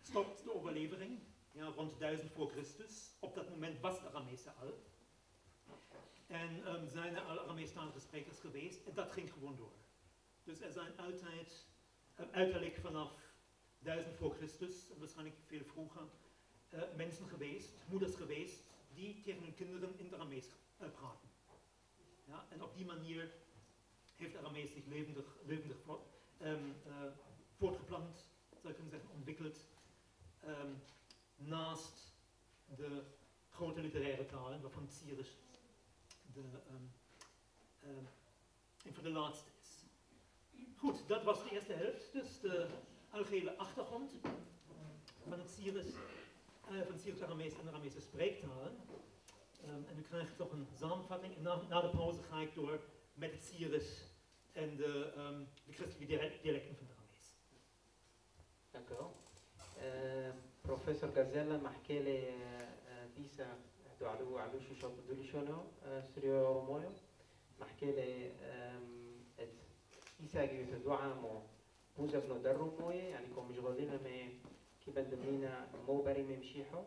stopt de overlevering, ja, rond duizend voor Christus. Op dat moment was het Aramees er al. En um, zijn er al Arameestalige sprekers geweest en dat ging gewoon door. Dus er zijn altijd, um, uiterlijk vanaf duizend voor Christus, waarschijnlijk veel vroeger, uh, mensen geweest, moeders geweest, die tegen hun kinderen in het Aramees uh, praten. Ja, en op die manier heeft Aramees zich levendig, levendig um, uh, voortgeplant naast de grote literaire talen, waarvan het Syrisch de, um, um, een van de laatste is. Goed, dat was de eerste helft, dus de algehele achtergrond van het Syrisch, uh, van Syrisch-Aramees en Aramese spreektalen. Um, en u krijgt toch een samenvatting. En na, na de pauze ga ik door met het Syrisch en de, um, de christelijke dialecten van de Aramees. Dank u wel. Uh, professor Gzella, Mahkele Disa, Doalu, Alushi, Shobudulishono, Studio Oromoyo, Mahkele. يساعدوا في الدعاء مو بوزة بندرب مويه يعني كم مشغولين ما كيبند منا مو بري ما يمشيحوا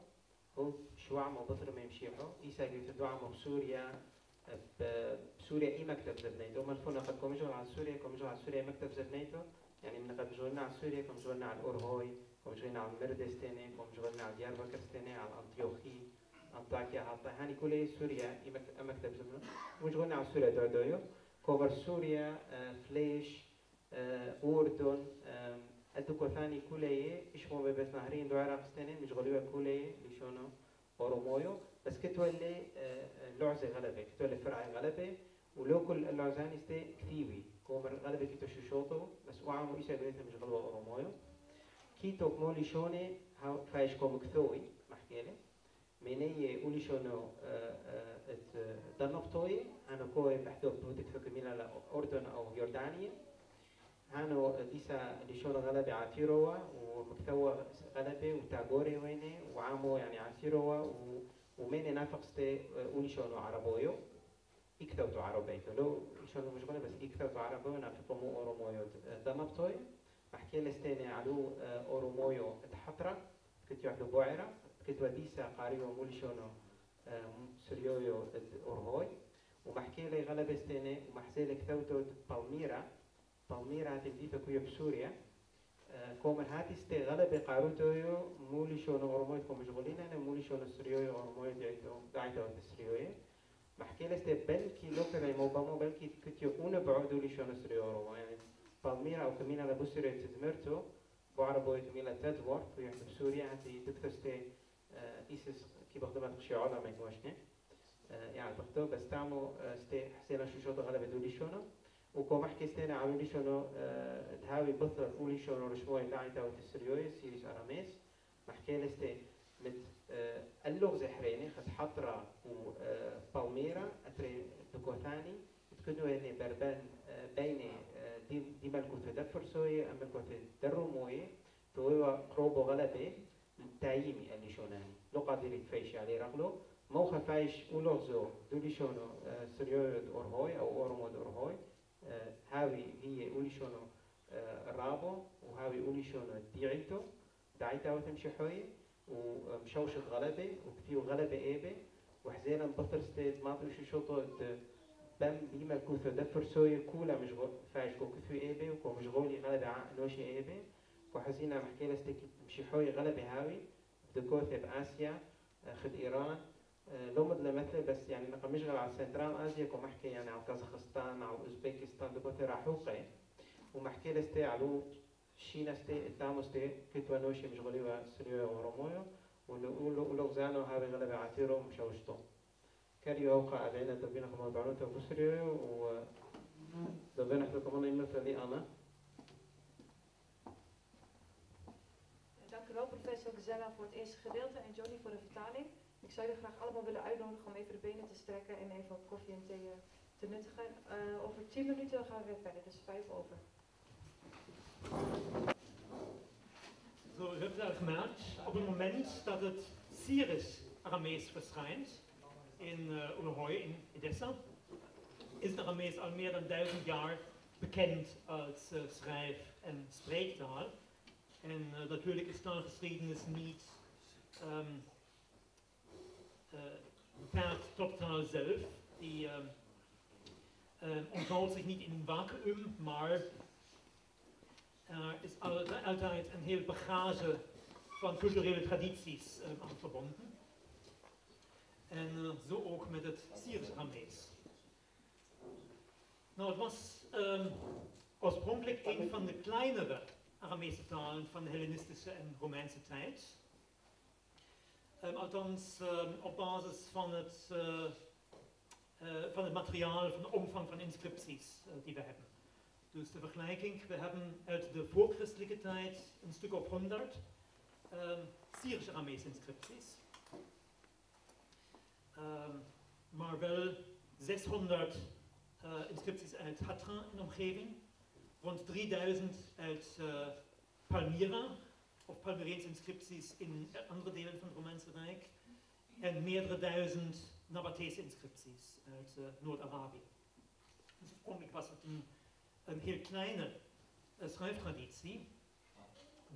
هو شوع مو بطر ما يمشيحوا يساعدوا في الدعاء مو بسوريا بسوريا أي مكتب زبنيتو ما نفونا قد كم مشغول على سوريا كم مشغول على سوريا مكتب زبنيتو يعني من قد مشغولنا على سوريا كم مشغولنا على الأورهوي كم مشغولنا على مردستاني كم مشغولنا على ديار بكرستاني على أنطيوخي أنطاكيا عطا هني كله سوريا أي مكتب زبنيتو مشغولنا على سوريا توردويو كوفر سوريا فليش أردن أدوكو ثاني كلية إشمو ببث نهرين دو عراق سنين مشغولوا كلية لشونو أورومويو بس كتولي لعزة غلبة كتولي فرع غلبة ولو كل اللعزان يستي كثيوي كوفر غلبة كتو شوشوطو بس وعامو إيشا قريتها مشغولوا أورومويو كيتو كمو لشوني فايش كوم كثوي محكيلي مني أولي شنو ات دنقطوي أنا كوي بحثو بودك حكمين على أردن أو يordanië هانو ديسا اللي شنو غلبة عتيروا ومكتوا غلبة وتاجوري وينه وعامو يعني عتيروا ومني نافقسته أولي شنو عربويو إكتبوا عربي تلو شنو مشغولة بس إكتبوا عربي نافقوا مو أورومويو دنقطوي بحكي لستين علو أورومويو تحطرة كنت يحلو بعيرة كتوا ديسا قاريو مولشونو سريويو الأورهوي ومحكي لي غلبة ستيني ومحسي لك ثوتو بالميرا بالميرا هتبديتو كويو بسوريا كومر هاتي ستي غلبة قاروتويو مولشونو أورموي تكون مشغولين أنا مولشونو سريويو أورموي دعيتو السريوية محكي لي ستي بلكي لوكري موبامو بلكي كتيو أونا بعودو لشونو سريويو أورموي يعني بالميرا أو كمين على بسوريا تدمرتو بعربوي تميلا تدور كويو بسوريا هاتي دكتو ستي إيسس كي بخدمة تخشى علا ما يكونشني يعني بخدو بس تعمو ستي حسينا شو شوطة غلبة دولي شونو وكو محكي ستينا عمولي شونو دهاوي بثر أولي شونو رشموي لاعتا وتسريوي سيريش أراميس محكي لستي مت اللغز حريني خد حطرة وبالميرا أتري دكوثاني تكونو يعني بربان بيني دي ملكوتو دفرسوي أم ملكوتو دروموي تويوا قروبو غلبة تايمي اللي شوناني لو قادر تفيش عليه رغلو مو خفايش ولغزو دولي شونو سريود أورهوي أو أورمود أورهوي هاوي هي أولي شونو رابو وهاوي أولي شونو ديعيتو دعيتا وتمشي حوي ومشوش غلبة وكثير غلبة إيبة وحزينا بطر ستيد ما أدري شو شوطو بم بيما كوثو دفر سوي كولا مشغول فايش كو كثو إيبة وكو مشغولي غلبة نوشي إيبة وحزينا محكي لستيك مشيحوي غلبة هاوي بدكوثة بآسيا خد إيران لو مدنا مثل بس يعني نقا مشغل على سنترال آسيا ومحكي يعني على كازاخستان أو أوزبكستان دكوثة راحوقي ومحكي لستي علو شينستي الداموستي كتوا نوشي مشغولي وسريويا ورومويا ولو زانو هاوي غلبة عتيرو مشاوشتو كاريو أوقع أدعينا دبينا خمال دعونتو بسريويا ودبينا حدوكم أنا يمثل لي أنا Dank u wel, professor Gzella, voor het eerste gedeelte en Johnny voor de vertaling. Ik zou jullie graag allemaal willen uitnodigen om even de benen te strekken en even koffie en thee te nuttigen. Uh, over tien minuten gaan we weer verder, dus vijf over. Zo, we hebben het al gemerkt. Op het moment dat het Syrisch-Aramees verschijnt in Oegaritis, uh, in Edessa, is het Aramees al meer dan duizend jaar bekend als uh, schrijf- en spreektaal. En uh, natuurlijk is taalgeschiedenis niet um, uh, beperkt tot taal zelf. Die um, uh, ontvouwt zich niet in een vacuüm, maar er is al, altijd een hele bagage van culturele tradities um, aan verbonden. En uh, zo ook met het Syrisch-Aramees. Nou, het was um, oorspronkelijk een van de kleinere Aramese talen van de Hellenistische en Romeinse tijd. Um, althans um, op basis van het, uh, uh, van het materiaal, van de omvang van inscripties uh, die we hebben. Dus de vergelijking, we hebben uit de voorchristelijke tijd een stuk op honderd um, Syrisch-Aramees inscripties. Um, maar wel zeshonderd uh, inscripties uit Hatra in de omgeving, rond drieduizend uit uh, Palmyra, of Palmyreens inscripties in andere delen van het Romeinse Rijk, en meerdere duizend Nabateeërs inscripties uit uh, Noord-Arabië. Dus oorspronkelijk was het een, een heel kleine uh, schrijftraditie,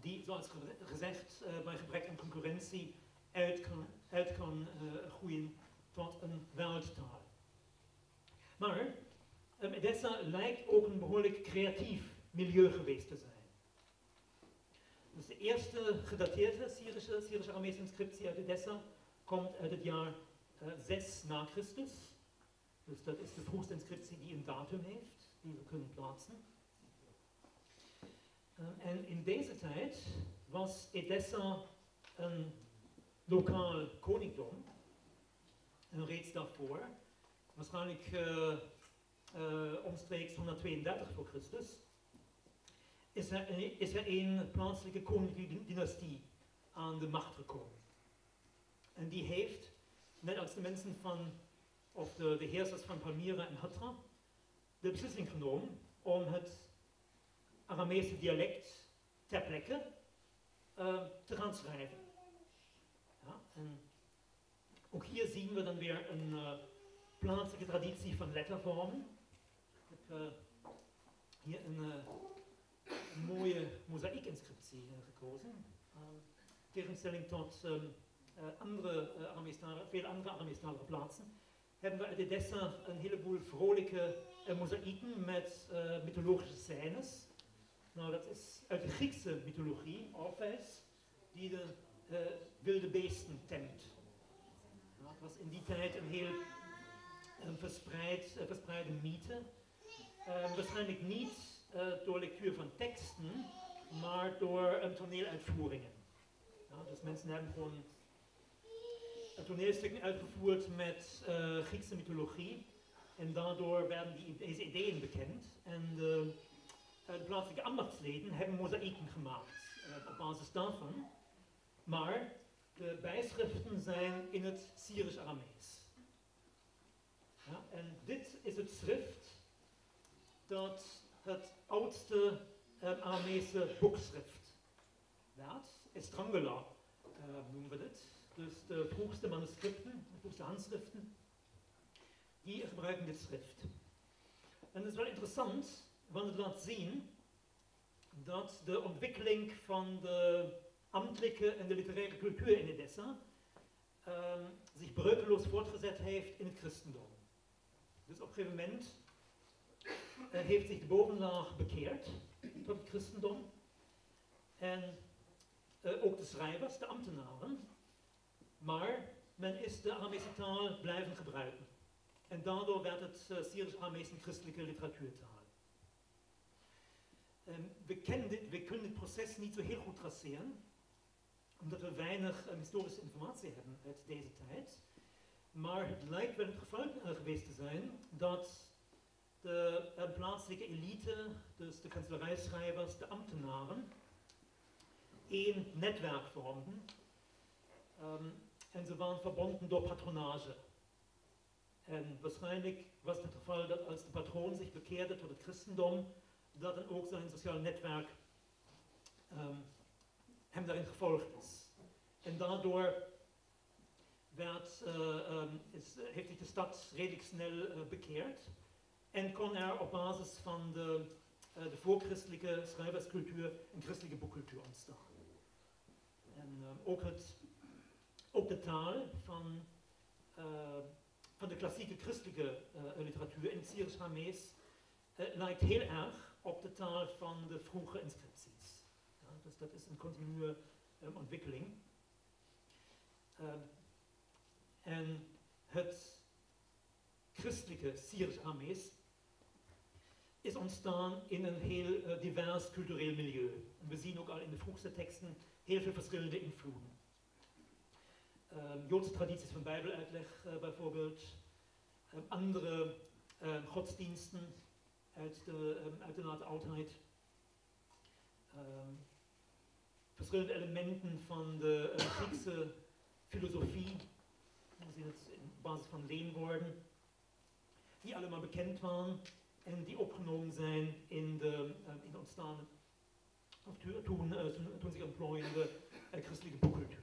die, zoals gezegd, uh, bij gebrek aan concurrentie uit kan, uit kan uh, groeien tot een wereldtaal. Maar um, Edessa lijkt ook een behoorlijk creatief milieu geweest te zijn. Dus de eerste gedateerde Syrische, Syrisch-Aramese inscriptie uit Edessa komt uit het jaar uh, zes na Christus. Dus dat is de vroegste inscriptie die een datum heeft, die we kunnen plaatsen. Uh, en in deze tijd was Edessa een lokaal koninkdom. En reeds daarvoor, waarschijnlijk uh, uh, omstreeks honderdtweeëndertig voor Christus, is er, een, is er een plaatselijke koninklijke dynastie aan de macht gekomen. En die heeft, net als de mensen van, of de, de heersers van Palmyra en Hatra, de beslissing genomen om het Aramese dialect ter plekke uh, te gaan schrijven. Ja, en ook hier zien we dan weer een uh, plaatselijke traditie van lettervormen. Ik heb uh, hier een uh, mooie mozaïekinscriptie uh, gekozen. Uh, tegenstelling tot um, uh, andere, uh, Aramestale, veel andere Aramestalige plaatsen hebben we uit Edessa een heleboel vrolijke uh, mozaïeken met uh, mythologische scènes. Nou, dat is uit de Griekse mythologie, Orpheus, die de uh, wilde beesten temt. Nou, het was in die tijd een heel um, verspreid, uh, verspreide mythe. Uh, waarschijnlijk niet Uh, door lectuur van teksten, maar door um, toneeluitvoeringen. Ja, dus mensen hebben gewoon toneelstukken uitgevoerd met uh, Griekse mythologie en daardoor werden die, deze ideeën bekend. En uh, de plaatselijke ambachtsleden hebben mozaïeken gemaakt uh, op basis daarvan, maar de bijschriften zijn in het Syrisch-Aramees. Ja, en dit is het schrift dat het oudste uh, Aramese boekschrift werd. Estrangela uh, noemen we dit. Dus de vroegste manuscripten, de vroegste handschriften, die gebruiken dit schrift. En het is wel interessant, want het laat zien dat de ontwikkeling van de ambtelijke en de literaire cultuur in Edessa uh, zich breukeloos voortgezet heeft in het christendom. Dus op een gegeven moment Uh, heeft zich de bovenlaag bekeerd tot het christendom en uh, ook de schrijvers, de ambtenaren, maar men is de Aramese taal blijven gebruiken en daardoor werd het uh, Syrisch-Aramees een christelijke literatuurtaal. Um, we, kennen dit, we kunnen dit proces niet zo heel goed traceren omdat we weinig um, historische informatie hebben uit deze tijd, maar het lijkt wel het geval uh, geweest te zijn dat de uh, plaatselijke elite, dus de kanselarijschrijvers, de ambtenaren, één netwerk vormden. Um, en ze waren verbonden door patronage. En waarschijnlijk was het het geval dat als de patroon zich bekeerde tot het christendom, dat dan ook zijn sociaal netwerk um, hem daarin gevolgd is. En daardoor werd, uh, um, is, heeft zich de stad redelijk snel uh, bekeerd. En kon er op basis van de, de voorchristelijke schrijverscultuur een christelijke boekcultuur ontstaan. En uh, ook, het, ook de taal van, uh, van de klassieke christelijke uh, literatuur in het Syrisch-Aramees uh, lijkt heel erg op de taal van de vroege inscripties. Ja, dus dat is een continue um, ontwikkeling. Uh, en het christelijke Syrisch-Aramees is ontstaan in een heel uh, divers cultureel milieu. En we zien ook al in de vroegste teksten heel veel verschillende invloeden. ähm, Joodse Tradities von Bijbeluitleg äh, bijvoorbeeld, ähm, andere ähm, Godsdiensten uit de, ähm, uit de late oudheid, ähm, verschillende Elementen von der äh, Griekse Philosophie, die sind jetzt auf Basis von Leenwoorden, die alle mal bekannt waren und die opgenomen zijn in de, äh, in de ontstaande, of toen, äh, toen zich ontplooiende äh, christelijke boekcultuur.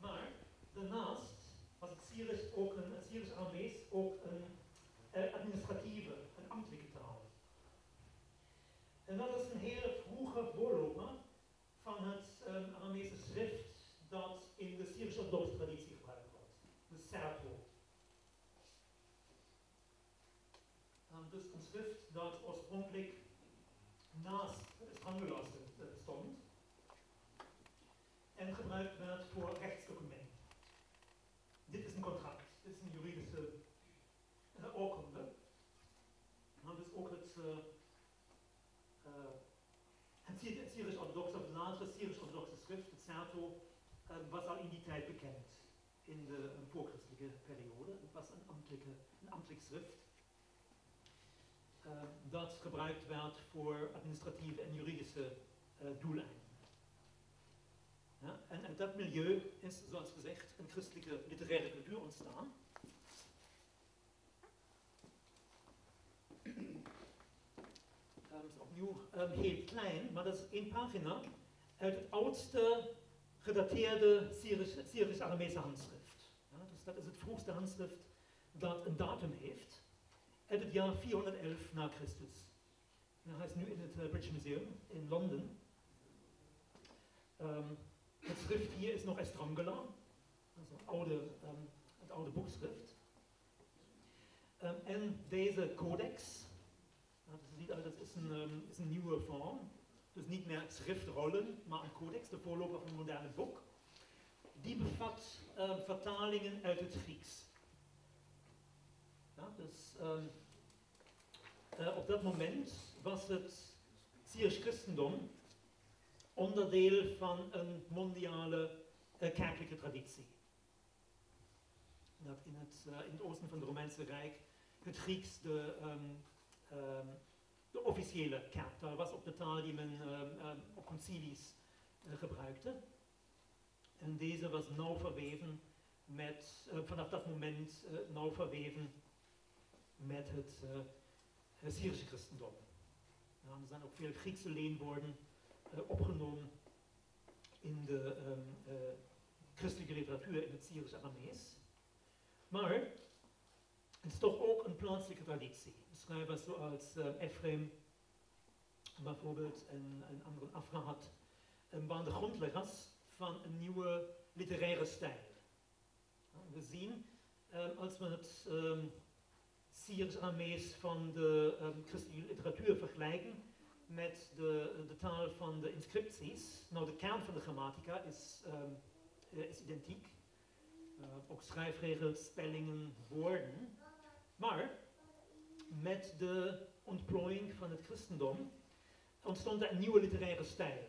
Maar daarnaast was het Syrisch ook een, het Syrisch-Aramees ook een äh, administratieve, een ambtelijke taal. En dat is een hele vroege voorloper van het ähm, Aramese schrift dat in de Syrisch-Orthodoxe traditie gebruikt wordt, de Serpo. Um, dus een schrift dat oorspronkelijk naast Estrangela stond en gebruikt werd voor rechtsdocumenten. Dit is een contract, dit is een juridische uh, oorkonde. Um, dus ook het. Uh, uh, Het Syrisch-Orthodoxe, of het latere Syrisch-Orthodoxe schrift, het Serto, was al in die tijd bekend in de voorchristelijke periode. Het was een ambtelijke, een ambtelijk schrift uh, dat gebruikt werd voor administratieve en juridische uh, doeleinden. Ja, en uit dat milieu is, zoals gezegd, een christelijke literaire cultuur ontstaan. Dat is opnieuw um, heel klein, maar dat is één pagina uit het oudste gedateerde Syrisch-Aramese handschrift. Ja, dus dat is het vroegste handschrift dat een datum heeft, uit het jaar vierhonderdelf na Christus. En hij is nu in het uh, British Museum in Londen. Um, het schrift hier is nog Estrangela, dat is een oude, um, het oude boekschrift. Um, en deze codex. Dat is een, is een nieuwe vorm, dus niet meer schriftrollen, maar een codex, de voorloper van een moderne boek. Die bevat uh, vertalingen uit het Grieks. Ja, dus, uh, uh, op dat moment was het Syrisch christendom onderdeel van een mondiale uh, kerkelijke traditie. Dat in het, uh, in het oosten van het Romeinse Rijk het Grieks de... Um, de officiële kerktaal was ook de taal die men um, um, op concilies uh, gebruikte. En deze was nauw verweven met, uh, vanaf dat moment uh, nauw verweven met het uh, Syrische christendom. Ja, er zijn ook veel Griekse leenwoorden uh, opgenomen in de um, uh, christelijke literatuur in het Syrisch-Aramees. Maar het is toch ook een plaatselijke traditie. Schrijvers zoals uh, Ephraim bijvoorbeeld en, en anderen Afrahat um, waren de grondleggers van een nieuwe literaire stijl. We zien, um, als we het um, Syrisch-Aramees van de um, christelijke literatuur vergelijken met de, de taal van de inscripties, nou de kern van de grammatica is, um, is identiek. Uh, ook schrijfregels, spellingen, woorden, maar met de ontplooiing van het christendom ontstond er een nieuwe literaire stijl.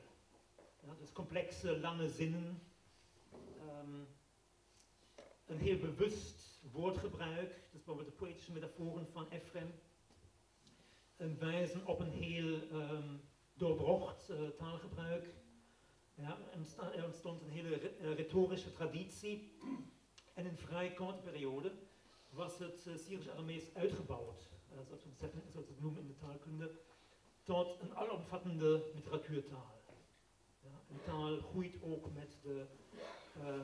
Ja, dus complexe, lange zinnen, um, een heel bewust woordgebruik, dus bijvoorbeeld de poëtische metaforen van Ephraim, en wijzen op een heel um, doorbrocht uh, taalgebruik. Ja, er ontstond een hele rhetorische traditie en in een vrij korte periode was het Syrisch-Aramees uitgebouwd, zoals we het noemen in de taalkunde, tot een alomvattende literatuurtaal. Ja, een taal groeit ook met de uh,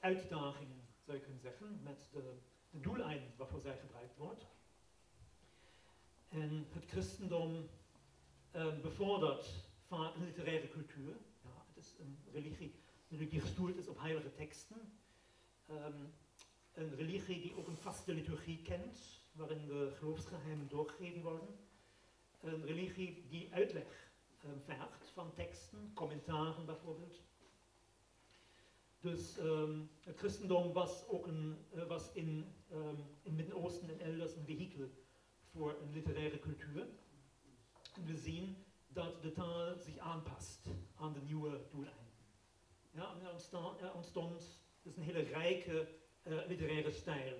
uitdagingen, zou je kunnen zeggen, met de, de doeleinden waarvoor zij gebruikt wordt. En het christendom uh, bevordert vaak een literaire cultuur. Ja, het is een religie die gestoeld is op heilige teksten. Um, een religie die ook een vaste liturgie kent, waarin de geloofsgeheimen doorgegeven worden. Een religie die uitleg um, vergt van teksten, commentaren bijvoorbeeld. Dus um, het christendom was ook een, was in um, in het Midden-Oosten en elders een vehikel voor een literaire cultuur. En we zien dat de taal zich aanpast aan de nieuwe doeleinden. Ja, er ontstond dus een hele rijke uh, literaire stijl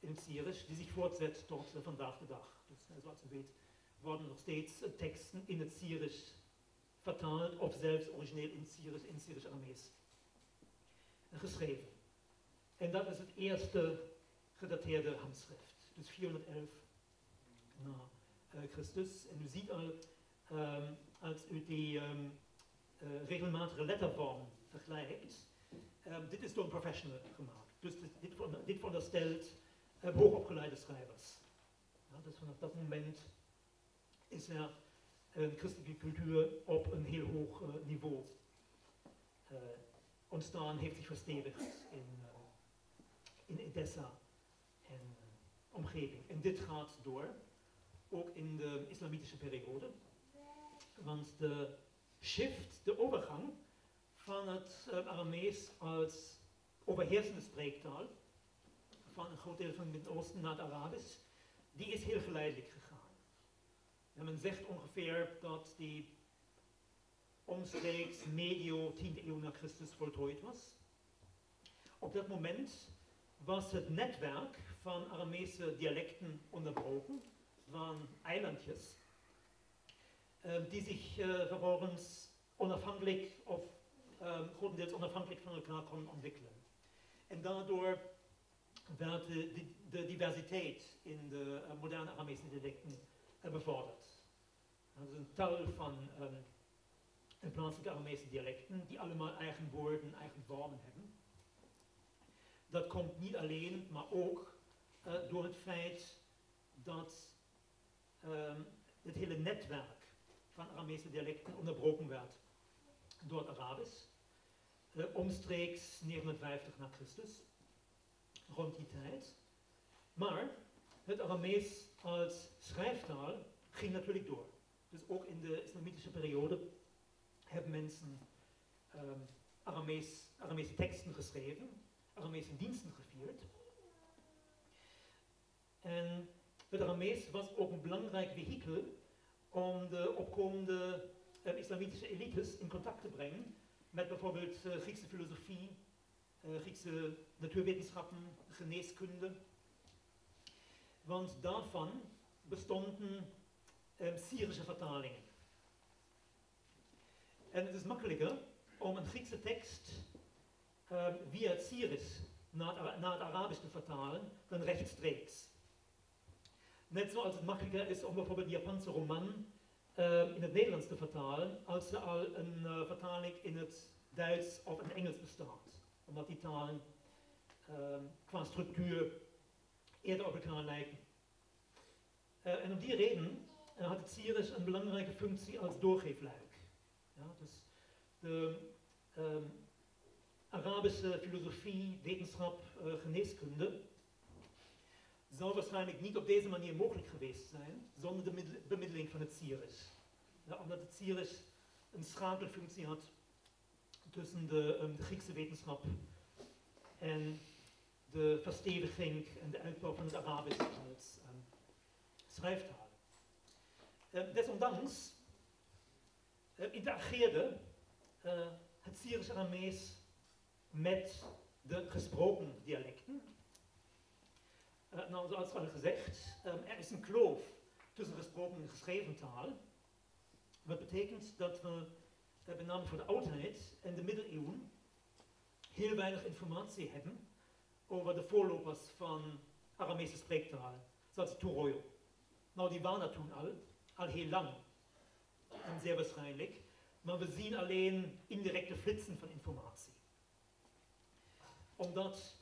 in het Syrisch die zich voortzet tot uh, vandaag de dag. Dus uh, zoals u weet worden nog steeds uh, teksten in het Syrisch vertaald of zelfs origineel in het Syrisch, in Syrisch-Aramees uh, geschreven. En dat is het eerste gedateerde handschrift, dus vierhonderdelf na uh, Christus. En u ziet al, um, als u die um, uh, regelmatige lettervorm vergelijkt, um, dit is door een professional gemaakt. Dus dit, dit, dit veronderstelt uh, hoogopgeleide schrijvers. Ja, dus vanaf dat moment is er een christelijke cultuur op een heel hoog uh, niveau uh, ontstaan, heeft zich verstevigd in, uh, in Edessa en uh, omgeving. En dit gaat door, ook in de islamitische periode. Want de shift, de overgang van het uh, Aramees als overheersende spreektaal van een groot deel van het Midden-Oosten naar het Arabisch, die is heel geleidelijk gegaan. En men zegt ongeveer dat die omstreeks medio tiende eeuw na Christus voltooid was. Op dat moment was het netwerk van Aramese dialecten onderbroken. Het waren eilandjes die zich vervolgens onafhankelijk of grotendeels onafhankelijk van elkaar konden ontwikkelen. En daardoor werd de, de diversiteit in de moderne Aramese dialecten bevorderd. Dat is een tal van um, plaatselijke Aramese dialecten die allemaal eigen woorden, eigen vormen hebben. Dat komt niet alleen, maar ook uh, door het feit dat um, het hele netwerk van Aramese dialecten onderbroken werd door het Arabisch. Uh, omstreeks negenhonderdvijftig na Christus, rond die tijd. Maar het Aramees als schrijftaal ging natuurlijk door. Dus ook in de islamitische periode hebben mensen um, Aramees, Aramese teksten geschreven, Aramese diensten gevierd. En het Aramees was ook een belangrijk vehikel om de opkomende um, islamitische elites in contact te brengen met bijvoorbeeld uh, Griekse filosofie, uh, Griekse natuurwetenschappen, geneeskunde. Want daarvan bestonden eh, Syrische vertalingen. En het is makkelijker om een Griekse tekst eh, via het Syrisch naar het, naar het Arabisch te vertalen dan rechtstreeks. Net zoals het makkelijker is om bijvoorbeeld een Japanse roman eh, in het Nederlands te vertalen als er al een uh, vertaling in het Duits of in het Engels bestaat. Omdat die talen eh, qua structuur eerder op elkaar lijken. Uh, en om die reden uh, had het Syrisch een belangrijke functie als doorgeefluik. Ja, dus de um, Arabische filosofie, wetenschap, uh, geneeskunde zou waarschijnlijk niet op deze manier mogelijk geweest zijn zonder de bemiddeling van het Syrisch. Ja, omdat het Syrisch een schakelfunctie had tussen de, um, de Griekse wetenschap en de versteviging en de uitbouw van het Arabisch als um, schrijftaal. Um, desondanks um, interageerde uh, het Syrisch-Aramees met de gesproken dialecten. Uh, nou, zoals al gezegd, um, er is een kloof tussen gesproken en geschreven taal. Wat betekent dat we, uh, met name voor de oudheid en de middeleeuwen, heel weinig informatie hebben over de voorlopers van Aramese spreektaal, zoals Turoyo. Nou, die waren er toen al, al heel lang en zeer waarschijnlijk, maar we zien alleen indirecte flitsen van informatie. Omdat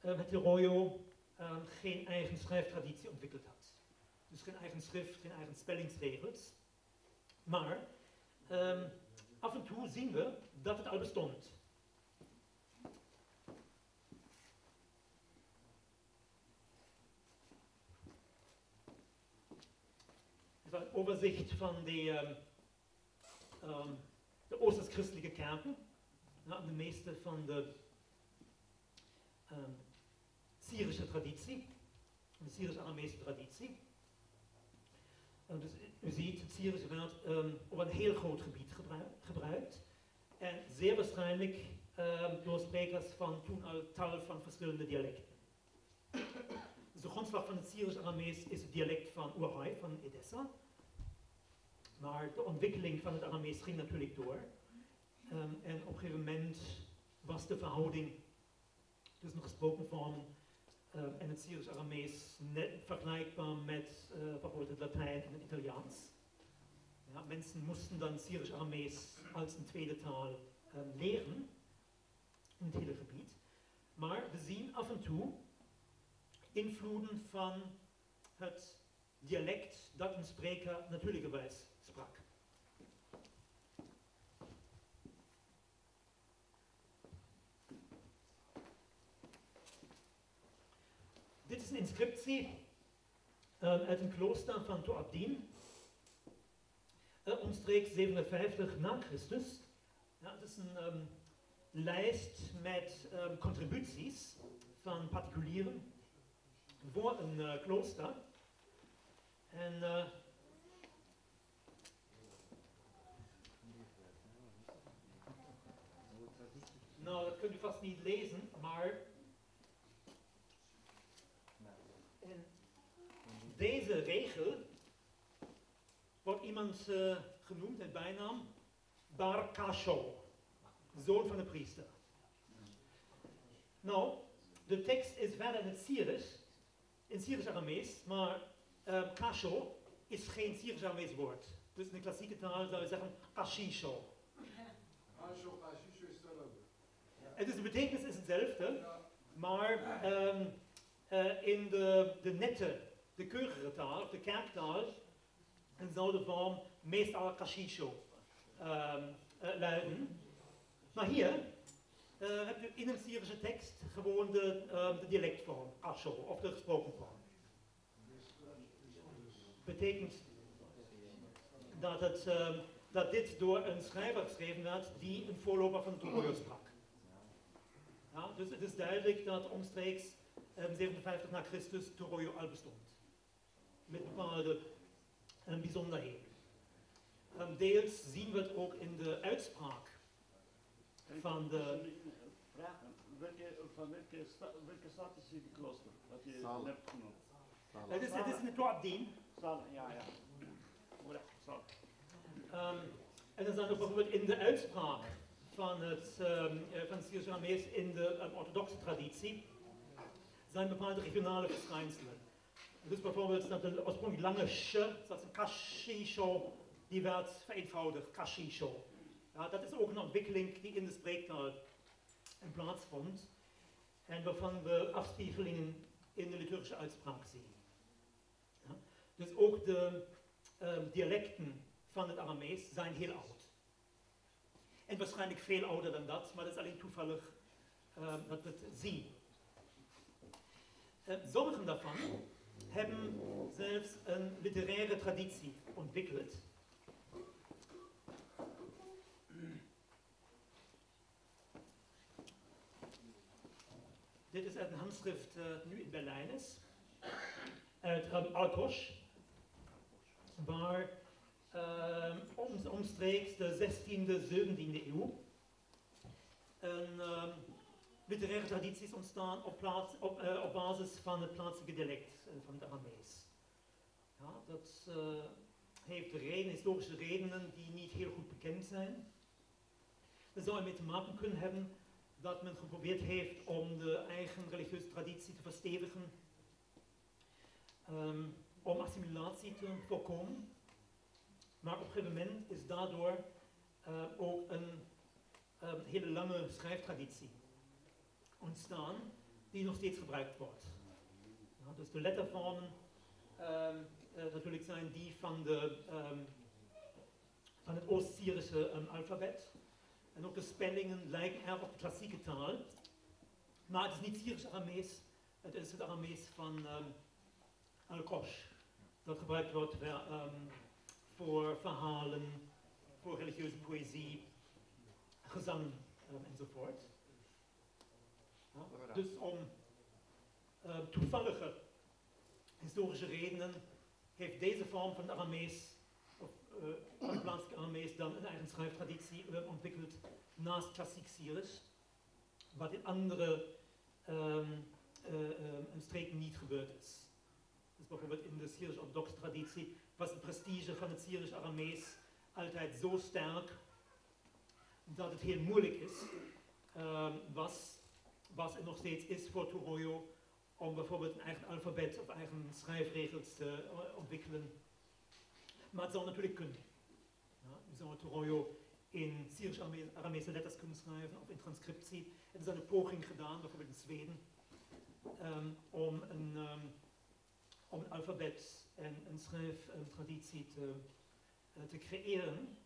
eh, het Turoyo eh, geen eigen schrijftraditie ontwikkeld had. Dus geen eigen schrift, geen eigen spellingsregels. Maar eh, af en toe zien we dat het al bestond. Een overzicht van de, um, de oosters-christelijke kerken. Nou, de meeste van de um, Syrische traditie, de Syrisch-Aramese traditie. En dus u ziet, het Syrisch werd um, op een heel groot gebied gebruik, gebruikt. En zeer waarschijnlijk um, door sprekers van toen al tal van verschillende dialecten. Dus de grondslag van het Syrisch-Aramees is het dialect van Oerai, van Edessa. Maar de ontwikkeling van het Aramees ging natuurlijk door. Um, en op een gegeven moment was de verhouding tussen de gesproken vormen um, en het Syrisch-Aramees vergelijkbaar met uh, bijvoorbeeld het Latijn en het Italiaans. Ja, mensen moesten dan Syrisch-Aramees als een tweede taal um, leren in het hele gebied. Maar we zien af en toe invloeden van het dialect dat een spreker natuurlijkerwijs sprak. Dit is een inscriptie uh, uit een klooster van Tur Abdin, uh, omstreeks zevenhonderdvijftig na Christus. Ja, het is een um, lijst met um, contributies van particulieren voor een uh, klooster. En uh, nou, dat kunt u vast niet lezen, maar in deze regel wordt iemand uh, genoemd met bijnaam Bar Kasho, zoon van de priester. Nou, de tekst is verder in het Syrisch, in Syrisch-Aramees, maar Uh, Kasho is geen Syrisch-Aramees woord. Dus in de klassieke taal zou je zeggen Kashisho. Kasho, Kashisho is hetzelfde. En dus de betekenis is hetzelfde, ja. Maar um, uh, in de, de nette, de keurige taal, de kerktaal, zou de vorm meestal Kashisho um, uh, luiden. Maar hier uh, heb je in een Syrische tekst gewoon de, um, de dialectvorm, Kasho, of de gesproken vorm. Betekent dat, het, uh, dat dit door een schrijver geschreven werd die een voorloper van Turoyo sprak. Ja, dus het is duidelijk dat omstreeks uh, zevenenvijftig na Christus Turoyo al bestond. Met bepaalde uh, bijzonderheden. Um, deels zien we het ook in de uitspraak van de... Vraag, welke, van welke, sta, welke staat is die klooster? Dat je hebt genoemd. Het is, het is in de Tur Abdin. Ja, ja. Um, en dan zijn we bijvoorbeeld in de uitspraak van het, um, van het Syrisch-Aramees in de um, orthodoxe traditie zijn bepaalde regionale verschijnselen. Dus bijvoorbeeld dat de oorspronkelijk lange sh, dat is Kashisho, die werd vereenvoudigd, Kashisho. Ja, dat is ook een ontwikkeling die in de spreektaal plaatsvond en waarvan we afspiegelingen in de liturgische uitspraak zien. Ja? Dus ook de um, dialecten van het Aramees zijn heel oud. En waarschijnlijk veel ouder dan dat, maar dat is alleen toevallig um, dat we het zien. Uh, sommigen daarvan hebben zelfs een literaire traditie ontwikkeld. Dit is uit een handschrift uh, nu in Berlijn is, uit um, Al-Kosch, waar um, om, omstreeks de zestiende, zeventiende eeuw een um, literaire tradities ontstaan op, plaats, op, uh, op basis van het plaatselijke dialect uh, van de Aramees. Ja, dat uh, heeft reden, historische redenen die niet heel goed bekend zijn. Dat zou ermee te maken kunnen hebben dat men geprobeerd heeft om de eigen religieuze traditie te verstevigen, um, om assimilatie te voorkomen. Maar op een gegeven moment is daardoor uh, ook een uh, hele lange schrijftraditie ontstaan, die nog steeds gebruikt wordt. Ja, dus de lettervormen um, uh, natuurlijk zijn die van, de, um, van het Oost-Syrische um, alfabet. En ook de spellingen lijken erg op de klassieke taal. Maar het is niet Syrisch-Aramees, het is het Aramees van um, Al-Kosch. Dat gebruikt wordt um, voor verhalen, voor religieuze poëzie, gezang um, enzovoort. Ja, dus om um, toevallige historische redenen heeft deze vorm van het Aramees, of uh, van het plaatselijke Aramees, dan een eigen schrijftraditie uh, ontwikkeld naast klassiek Syrisch, wat in andere um, uh, um, streken niet gebeurd is. Dus bijvoorbeeld in de Syrisch-orthodoxe traditie was het prestige van het Syrisch-Aramees altijd zo sterk dat het heel moeilijk is, um, was, was en nog steeds is voor Turoyo, om bijvoorbeeld een eigen alfabet of eigen schrijfregels te ontwikkelen. Maar het zou natuurlijk kunnen. Ja, we zouden Turoyo in Syrisch-Aramese letters kunnen schrijven of in transcriptie. Er is een poging gedaan, bijvoorbeeld in Zweden, um, om, een, um, om een alfabet en een schrijftraditie te, uh, te creëren.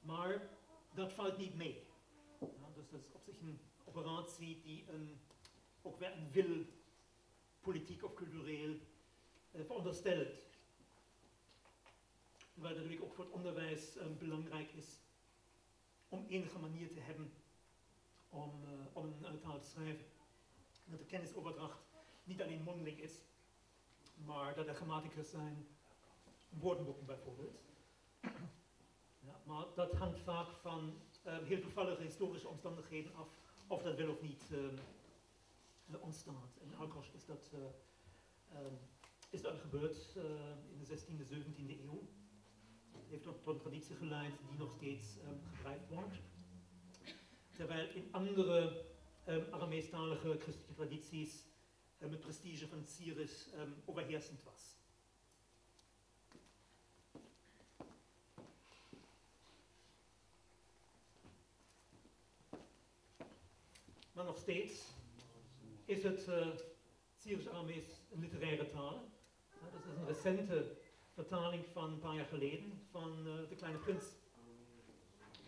Maar dat valt niet mee. Ja, dus dat is op zich een operatie die een ook weer een wil, politiek of cultureel, eh, veronderstelt. Terwijl natuurlijk ook voor het onderwijs eh, belangrijk is om enige manier te hebben om, eh, om een taal te schrijven. Dat de kennisoverdracht niet alleen mondeling is, maar dat er grammaticus zijn, woordenboeken bijvoorbeeld. Ja, maar dat hangt vaak van eh, heel toevallige historische omstandigheden af, of dat wil of niet eh, ontstaat. In Al-Kosch is dat, uh, um, is dat gebeurd uh, in de zestiende, zeventiende eeuw. Het heeft tot een traditie geleid die nog steeds um, gebruikt wordt. Terwijl in andere um, Arameestalige christelijke tradities um, het prestige van het Syrisch um, overheersend was. Maar nog steeds is het uh, Syrisch-Aramees een literaire taal. Ja, dat is een recente vertaling van een paar jaar geleden van uh, De Kleine Prins.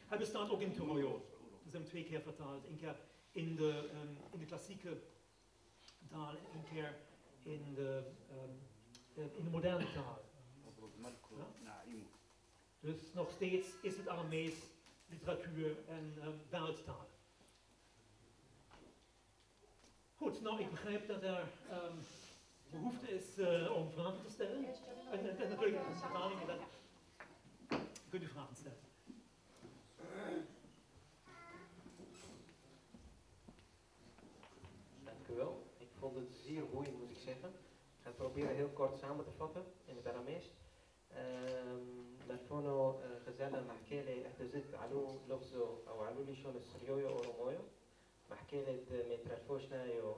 Hij bestaat ook in Turoyo. Ze hebben twee keer vertaald. Eén keer in de, um, in de klassieke taal en één keer in de, um, uh, in de moderne taal. Ja? Dus nog steeds is het Aramees literatuur en uh, wereldtaal. Goed, nou ik begrijp dat er um, behoefte is uh, om vragen te stellen. En, en, en natuurlijk een vertaling, dat kunt u vragen stellen. Dank u wel. Ik vond het zeer boeiend, moet ik zeggen. Ik ga het proberen heel kort samen te vatten in het Aramees. Daarvoor Gzella Mahkele Ehtezit Alou Lofzo of Alou Lishon Srioyo Oromoyo. محكيلة مترفوشنا يو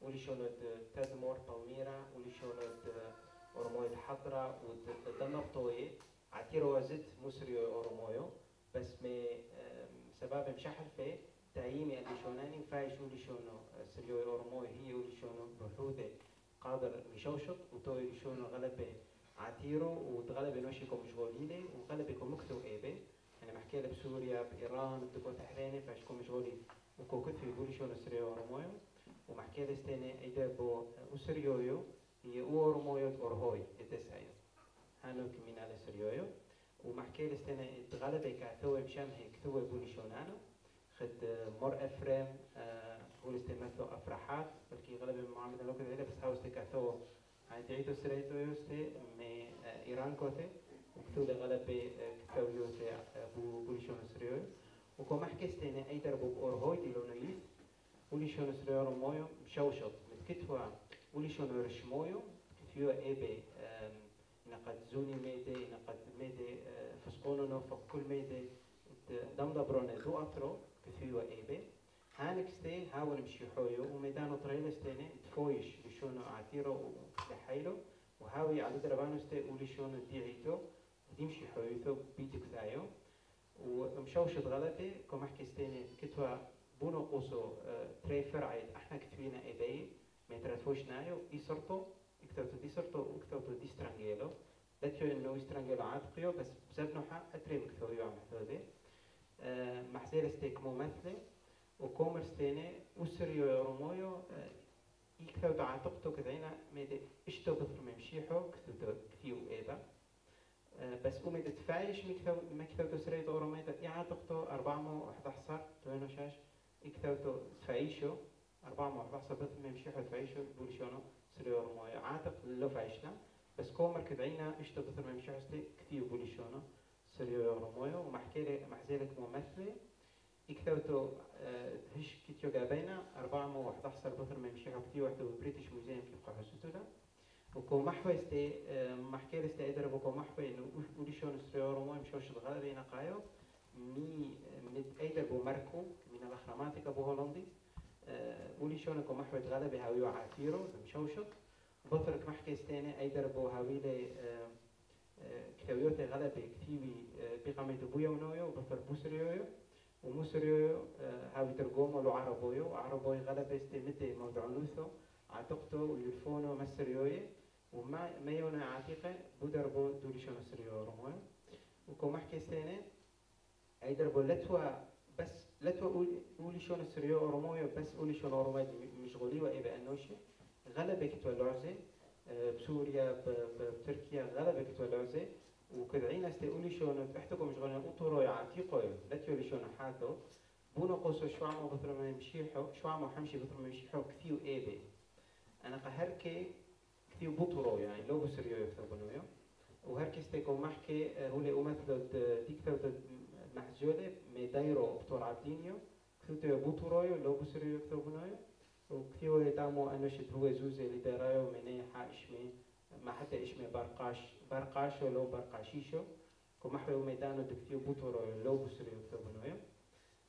ولي شونت تزمور بالميرا ولي شونت أرمويد حضرة وتنقطوي عتيرو وزت مصري أرمويو بس م سبب مشحل في تعييمي اللي شوناني فايش ولي شونو سريو أرموي هي ولي شونو بحودة قادر مشوشط وتوي ولي شونو غلبة عتيرو وتغلبة نوشيكو مشغوليني وغلبكو مكتو إيبي أنا محكيلة بسوريا بإيران بتكون تحريني فاشكو مشغولين وكوكت في بوليشون السريو أرمويو ومحكيلة ستيني إيدا بو أسريويو هي أو أرمويو أرهوي إدسايو هانوك من على السريويو ومحكيلة ستيني تغلبي كثوة بشامهي كثوة بوليشونانو خد مر إفريم هولستيماثو أفرحات بلكي غلبي معاملة لوكت إيدا بس هاوستي كثوة هاي تعيتو سريتو يوستي من إيران كوتي وكثوة غلبي كثوة يوستي بوليشون السريويو وكم حكستنا أي درب أرهاي دلونيس وليشون سرير مايو مشوشط متكتوا وليشون ورشمايو كتير أبي نقد زوني ميدة نقد ميدة فسقولنا فكل ميدة دم دبرنا ذو أطرو كتير أبي هانكستي هاول مشي حيو وميدانو طريلستنا تفويش ليشون عتيرو وحيلو وهاوي على دربانستي وليشون ديعيتو ديمشي حيوتو بيتك ثايو ومشوشة غلبة كم أحكي استنى كتوا بونو قصو تري فرعيد إحنا كتبنا إباي ما ترفوش نايو إسرتو كتبتو ديسرتو وكتبتو ديسترانجيلو دتشو إنه إسترانجيلو عاطقيو بس بسبنا حق أتري مكتوب يوم هذا محزير استيك ممثلة وكومر استنى وسريو روميو يكتبوا عاطقتو كذينا ما إشتو بثر ممشيحو كتبتو كتيو إبا بس قومي تتفايش مكتبتو سريت أورمي يعطقتو أربعمو وحداعشر توينو شاش يكتبتو تفايشو أربعمو وحداعشر بثمي مشيحو تفايشو بولشونو تريور موية عاتق للوف عشنا بس كومر كدعينا اشتو بثر ما يمشي عسلي كتير بوليشونا تريور موية ومحكيلي محزيلك ممثلة يكتوتو هش كتير جابينا أربعة مو واحد أحصل بثر ما يمشي عكتير واحدة بالبريتش موزيم في القاهرة سوتولا وكو محوي استي محكيلي استي أدرب وكو محوي إنه بوليشون تريور موية مشوش الغالب بين قايو مي من أيدر بمركو من الأخراماتيك أبو هولندي وليشون كم محوت غالب هاويو عاتيرو بمشوشك بطرك محكي استاني أيدر بو هاويلي كتاويوتي غالب كتيبي بيقامي دبويو نويو وبطر بوسريويو وموسريويو هاوي ترقومو لو عربويو عربوي غالب استمدي موضعنوثو عتقتو ويلفونو مسريويو وما ميونا عاتيقة بودر بو دوليشون سريويو رمويو وكم محكي استاني أيدر بو لتوى بس لا تقول قولي شون السريو أرومويا بس قولي شون أرومويا مشغولي وإيه بأنوشة غلبة كتوى العزة بسوريا بتركيا غلبة كتوى العزة وكدعينا استقولي شون بحتكم مشغولين قطروا يعتيقوا لا تقولي شون حاطوا بونا قوسوا شوامو بطر ما يمشيحوا شوامو حمشي بطر ما يمشيحوا كثيو إيه بي أنا قهركي كثيو بطروا يعني لو بسريو يفتبنويا وهركي استيكم محكي هولي أمثلوا ديكتور محجولة مدايرو بتور عبدينيو كتير بطورايو لو بسريو كتير بنايو وكتير يدعموا أنه شدروه زوزة اللي درايو مني حاشمي ما حتى إشمي برقاش برقاشو لو برقاشيشو كمحوي ميدانو دكتير بطورايو لو بسريو كتير بنايو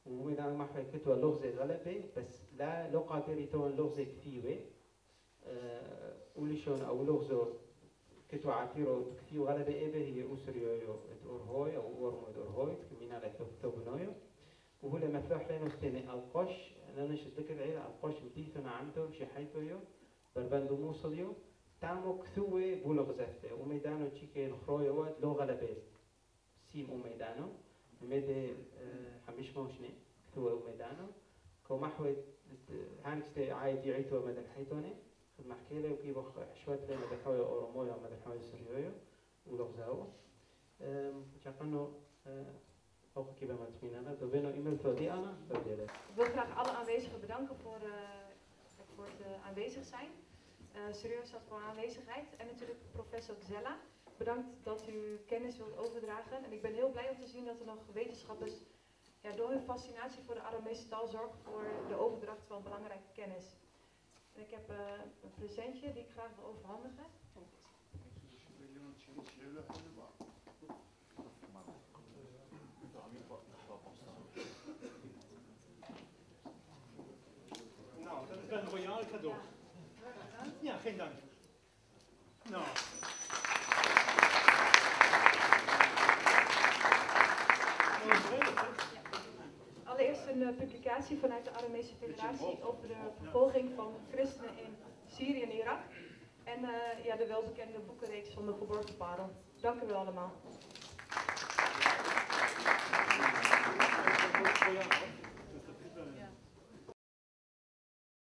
وميدان محوي كتير لغزة غلبة بس لا لو قادر يتون لغزة كتيرة أه وليشون أو لغزة كتو عتيرو كتيو غلبة إبه هي أسريو تورهوي أو أورمو تورهوي كمينا لتو تبنويو وهو لما فتح لنا استنى القش أنا نشتكي العيلة القش بديتنا عندهم شي حيثيو بربندو موصليو تامو كثوة بولغزفة وميدانو تشيكي الخرويو لو غلبة سيم وميدانو ميدي حمش موشني كثوة وميدانو كو محوي هانكستي عايد يعيتو مدن حيثوني محكيلة وكيف شوية مدحوية أوروموية ومدحوية سريوية ولغزاوة شاقنو ook een keer bij mij te meenemen. Dan ben ik iemand voor die Anna, voor die les. Ik wil graag alle aanwezigen bedanken voor, uh, voor het uh, aanwezig zijn. Uh, serieus dat voor aanwezigheid. En natuurlijk professor Gzella. Bedankt dat u kennis wilt overdragen. En ik ben heel blij om te zien dat er nog wetenschappers ja, door hun fascinatie voor de Aramese taal zorgen voor de overdracht van belangrijke kennis. En ik heb uh, een presentje die ik graag wil overhandigen. Nou, dat is wel een royaal cadeau. Ja, geen dank. Nou. Allereerst een publicatie vanuit de Aramese Federatie over de vervolging van christenen in Syrië en Irak. En uh, ja, de welbekende boekenreeks van de Geborgen Parel. Dank u wel allemaal.